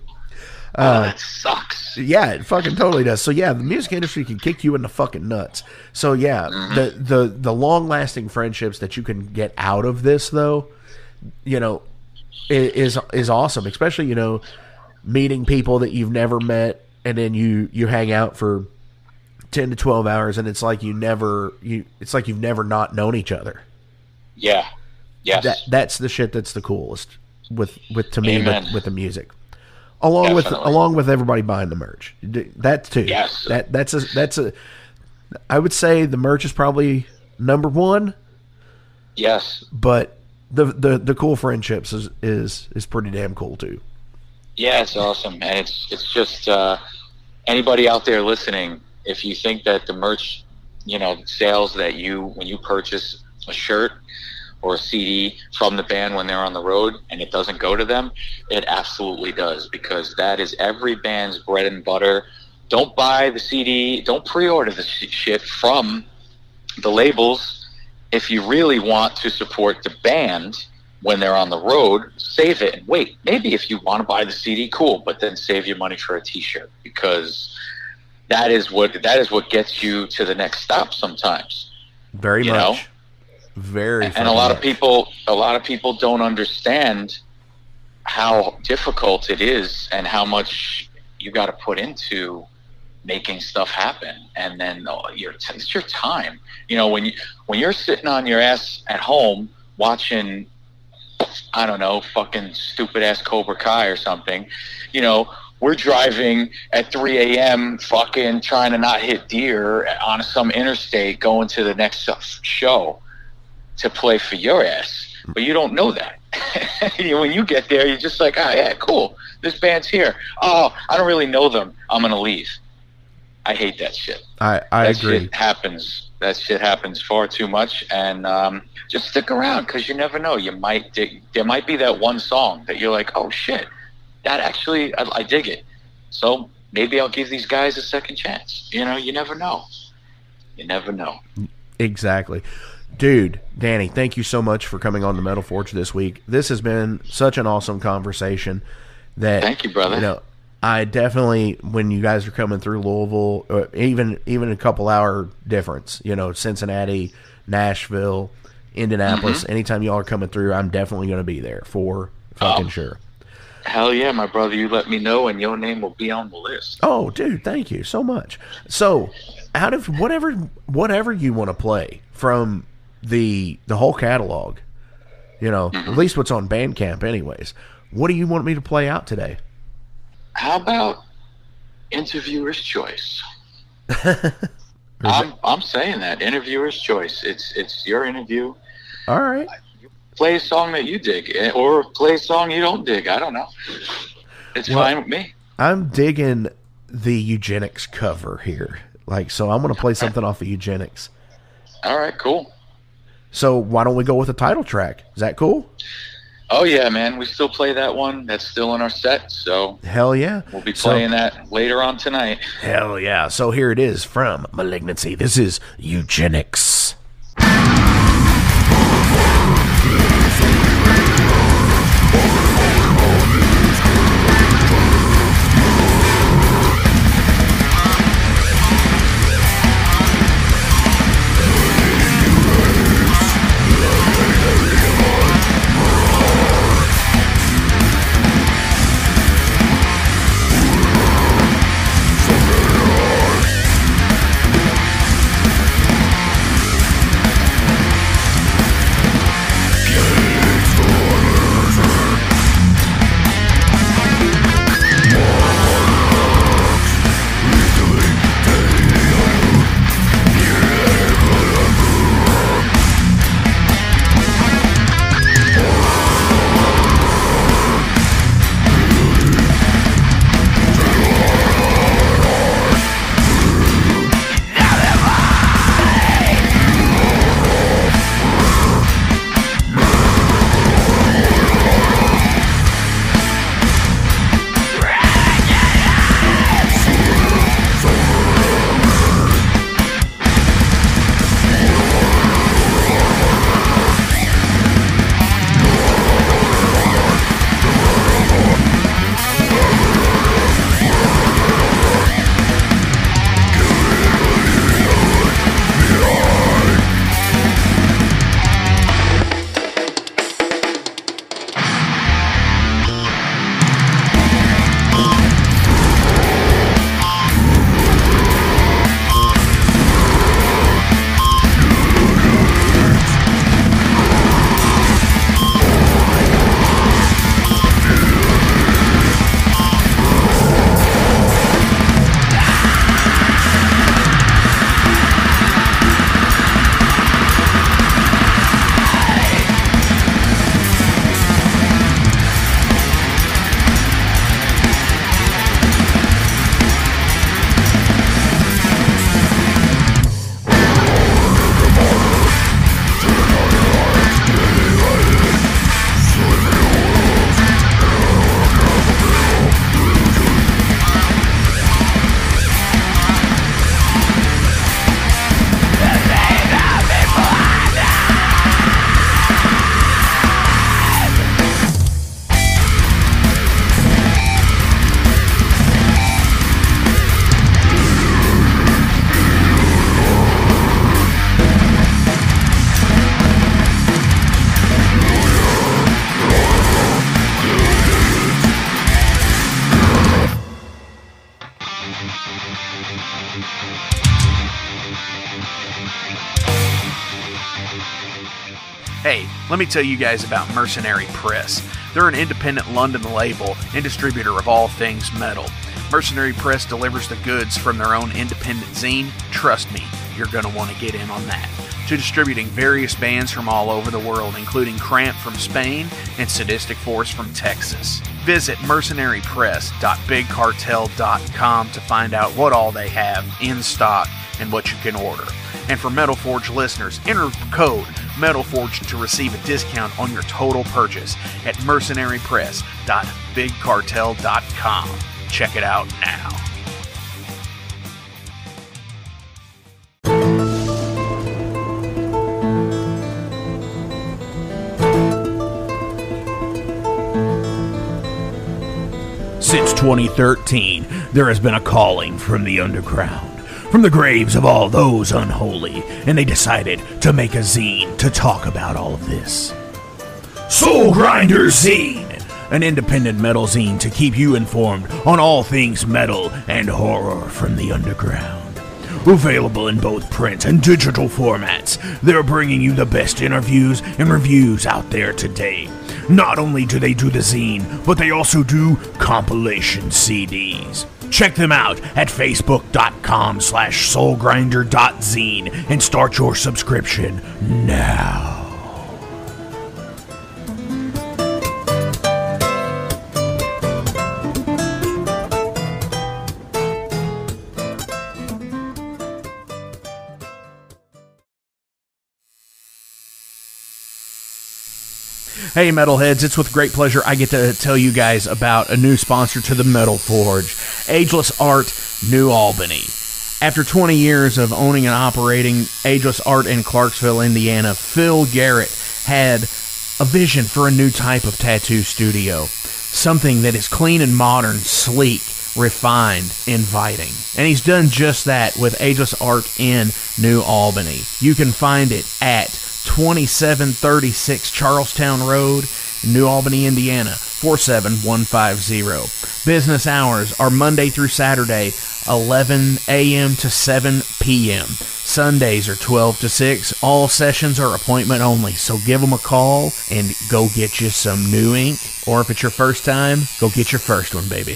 Uh, oh, that sucks. Yeah, it fucking totally does. So yeah, the music industry can kick you in the fucking nuts. So yeah, mm-hmm. the the the long lasting friendships that you can get out of this, though, you know, is is awesome. Especially, you know, meeting people that you've never met, and then you you hang out for ten to twelve hours, and it's like you never you it's like you've never not known each other. Yeah, yes. That, that's the shit. That's the coolest with with to me with, with the music. Along Definitely. with along with everybody buying the merch, that too. Yes. That that's a that's a. I would say the merch is probably number one. Yes, but the the, the cool friendships is, is is pretty damn cool too. Yeah, it's awesome, and it's it's just uh, anybody out there listening. If you think that the merch, you know, sales that you when you purchase a shirt or a C D from the band when they're on the road and it doesn't go to them, it absolutely does, because that is every band's bread and butter. Don't buy the C D, don't pre-order the shit from the labels. If you really want to support the band when they're on the road, save it and wait. Maybe if you want to buy the C D, cool, but then save your money for a t-shirt, because that is what that is what gets you to the next stop sometimes. Very much. know? Very and funny. a lot of people a lot of people don't understand how difficult it is and how much you got to put into making stuff happen, and then oh, your it's your time. You know, when you when you're sitting on your ass at home watching, I don't know, fucking stupid ass Cobra Kai or something, you know, we're driving at three a m fucking trying to not hit deer on some interstate going to the next show to play for your ass, but you don't know that. When you get there, you're just like, ah, oh, yeah, cool. This band's here. Oh, I don't really know them. I'm gonna leave. I hate that shit. I, I that agree. That shit happens. That shit happens far too much. And um, just stick around, because you never know. You might there might be that one song that you're like, oh shit, that actually I, I dig it. So maybe I'll give these guys a second chance. You know, you never know. You never know. Exactly. Dude, Danny, thank you so much for coming on the Metal Forge this week. This has been such an awesome conversation. That thank you, brother. You know, I definitely, when you guys are coming through Louisville, or even even a couple hour difference, you know, Cincinnati, Nashville, Indianapolis, mm-hmm. anytime y'all are coming through, I'm definitely going to be there for fucking oh, sure. Hell yeah, my brother! You let me know, and your name will be on the list. Oh, dude, thank you so much. So, out of whatever whatever you want to play from the the whole catalog, you know, mm-hmm. at least what's on Bandcamp anyways, what do you want me to play out today? How about Interviewer's Choice? I'm, I'm saying that, Interviewer's Choice. It's it's your interview. All right. Play a song that you dig, or play a song you don't dig. I don't know. It's well, fine with me. I'm digging the Eugenics cover here. Like, so I'm going to play something off of Eugenics. All right, cool. So why don't we go with a title track? Is that cool? Oh, yeah, man. We still play that one. That's still in our set. So hell yeah. We'll be playing so, that later on tonight. Hell yeah. So here it is from Malignancy. This is Eugenics. Hey, let me tell you guys about Mercenary Press. They're an independent London label and distributor of all things metal. Mercenary Press delivers the goods from their own independent zine. Trust me, you're going to want to get in on that. To distributing various bands from all over the world, including Cramp from Spain and Sadistic Force from Texas. Visit mercenary press dot big cartel dot com to find out what all they have in stock and what you can order. And for Metal Forge listeners, enter code METALFORGE to receive a discount on your total purchase at mercenary press dot big cartel dot com. Check it out now. Since twenty thirteen, there has been a calling from the underground, from the graves of all those unholy, and they decided to make a zine to talk about all of this. Soul Grinder Zine, an independent metal zine to keep you informed on all things metal and horror from the underground. Available in both print and digital formats, they're bringing you the best interviews and reviews out there today. Not only do they do the zine, but they also do compilation C Ds. Check them out at facebook.com slash soulgrinder.zine and start your subscription now. Hey Metalheads, it's with great pleasure I get to tell you guys about a new sponsor to the Metal Forge, Ageless Art, New Albany. After twenty years of owning and operating Ageless Art in Clarksville, Indiana, Phil Garrett had a vision for a new type of tattoo studio. Something that is clean and modern, sleek, refined, inviting. And he's done just that with Ageless Art in New Albany. You can find it at twenty-seven thirty-six Charlestown Road, New Albany, Indiana, four seven one five zero. Business hours are Monday through Saturday, eleven a.m. to seven p.m. Sundays are twelve to six. All sessions are appointment only, so give them a call and go get you some new ink. Or if it's your first time, go get your first one, baby.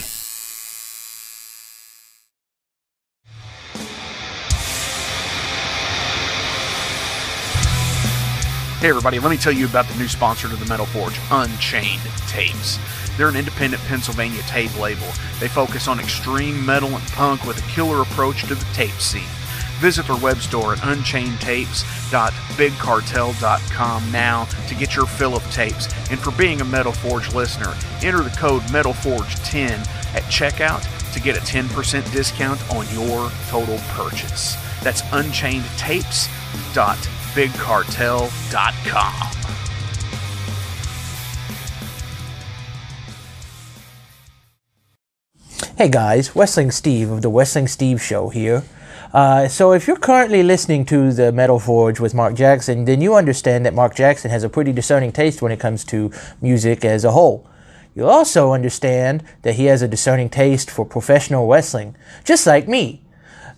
Hey everybody, let me tell you about the new sponsor to the Metal Forge, Unchained Tapes. They're an independent Pennsylvania tape label. They focus on extreme metal and punk with a killer approach to the tape scene. Visit their web store at unchained tapes dot big cartel dot com now to get your fill of tapes. And for being a Metal Forge listener, enter the code Metal Forge ten at checkout to get a ten percent discount on your total purchase. That's unchained tapes dot big cartel dot com. big cartel dot com. Hey guys, Wrestling Steve of the Wrestling Steve Show here. Uh, so if you're currently listening to the Metal Forge with Mark Jackson, then you understand that Mark Jackson has a pretty discerning taste when it comes to music as a whole. You'll also understand that he has a discerning taste for professional wrestling, just like me.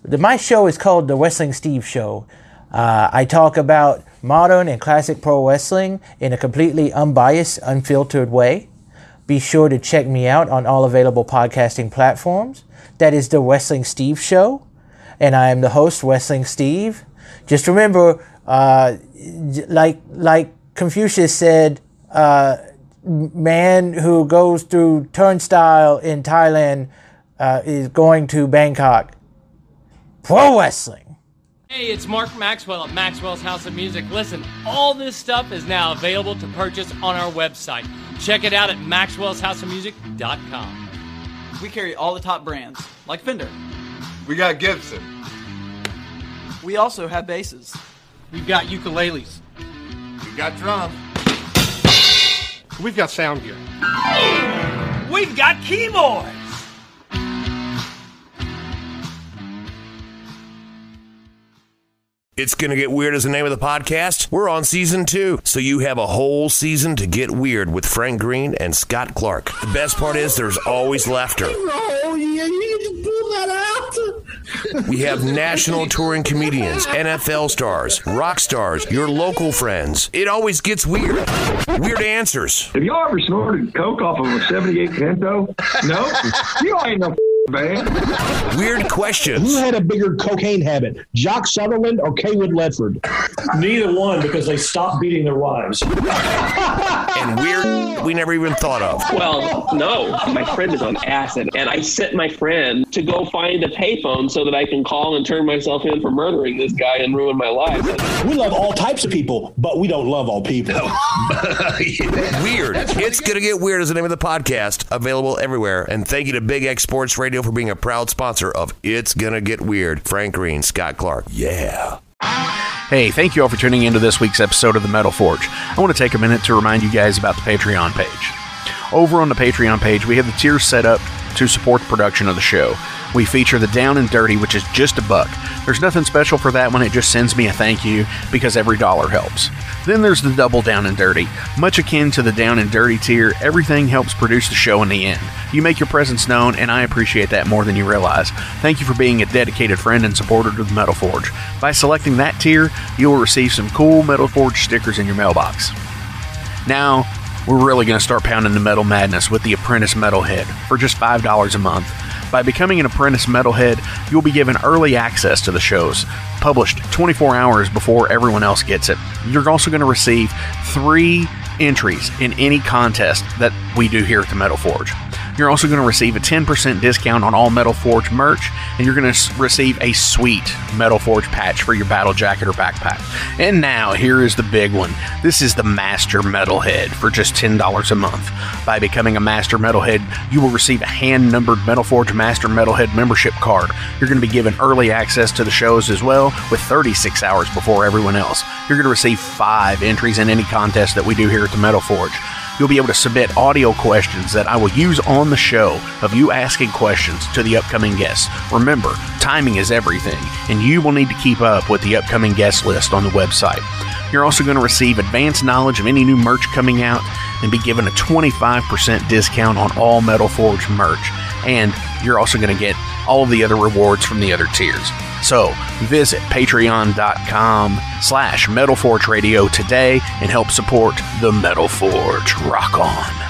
The, my show is called the Wrestling Steve Show. Uh, I talk about modern and classic pro wrestling in a completely unbiased, unfiltered way. Be sure to check me out on all available podcasting platforms. That is the Wrestling Steve Show, and I am the host, Wrestling Steve. Just remember, uh, like like Confucius said, uh, man who goes through turnstile in Thailand uh, is going to Bangkok. Pro wrestling. Hey, it's Mark Maxwell at Maxwell's House of Music. Listen, all this stuff is now available to purchase on our website. Check it out at maxwells house of music dot com. We carry all the top brands, like Fender. We got Gibson. We also have basses. We've got ukuleles. We've got drums. We've got sound gear. We've got keyboards. It's Gonna Get Weird is the name of the podcast. We're on season two, so you have a whole season to get weird with Frank Green and Scott Clark. The best part is there's always laughter. No, you need to pull that out. We have national touring comedians, N F L stars, rock stars, your local friends. It always gets weird. Weird answers. Have y'all ever snorted coke off of a seventy-eight Pinto? No? You ain't no man. Weird questions. Who had a bigger cocaine habit, Jock Sutherland or Kaywood Ledford? Neither one, because they stopped beating their wives. And weird we never even thought of. Well, no. My friend is on acid, and I sent my friend to go find a payphone so that I can call and turn myself in for murdering this guy and ruin my life. We love all types of people, but we don't love all people. Yeah. Weird. It's Gonna Get Weird is the name of the podcast, available everywhere. And thank you to Big X Sports Radio for being a proud sponsor of It's Gonna Get Weird. Frank Green, Scott Clark. Yeah. Hey, thank you all for tuning into this week's episode of The Metal Forge. I want to take a minute to remind you guys about the Patreon page. Over on the Patreon page, we have the tiers set up to support the production of the show. We feature the Down and Dirty, which is just a buck. There's nothing special for that one. It just sends me a thank you, because every dollar helps. Then there's the Double Down and Dirty. Much akin to the Down and Dirty tier, everything helps produce the show in the end. You make your presence known, and I appreciate that more than you realize. Thank you for being a dedicated friend and supporter to the Metal Forge. By selecting that tier, you will receive some cool Metal Forge stickers in your mailbox. Now, we're really going to start pounding the metal madness with the Apprentice Metalhead for just five dollars a month. By becoming an Apprentice Metalhead, you'll be given early access to the shows, published twenty-four hours before everyone else gets it. You're also going to receive three entries in any contest that we do here at the Metal Forge. You're also going to receive a ten percent discount on all Metal Forge merch, and you're going to receive a sweet Metal Forge patch for your battle jacket or backpack. And now, here is the big one. This is the Master Metalhead for just ten dollars a month. By becoming a Master Metalhead, you will receive a hand-numbered Metal Forge Master Metalhead membership card. You're going to be given early access to the shows as well, with thirty-six hours before everyone else. You're going to receive five entries in any contest that we do here at the Metal Forge. You'll be able to submit audio questions that I will use on the show of you asking questions to the upcoming guests. Remember, timing is everything, and you will need to keep up with the upcoming guest list on the website. You're also going to receive advanced knowledge of any new merch coming out and be given a twenty-five percent discount on all Metal Forge merch. And you're also going to get all of the other rewards from the other tiers. So visit patreon.com slash Metal Forge Radio today and help support the Metal Forge. Rock on.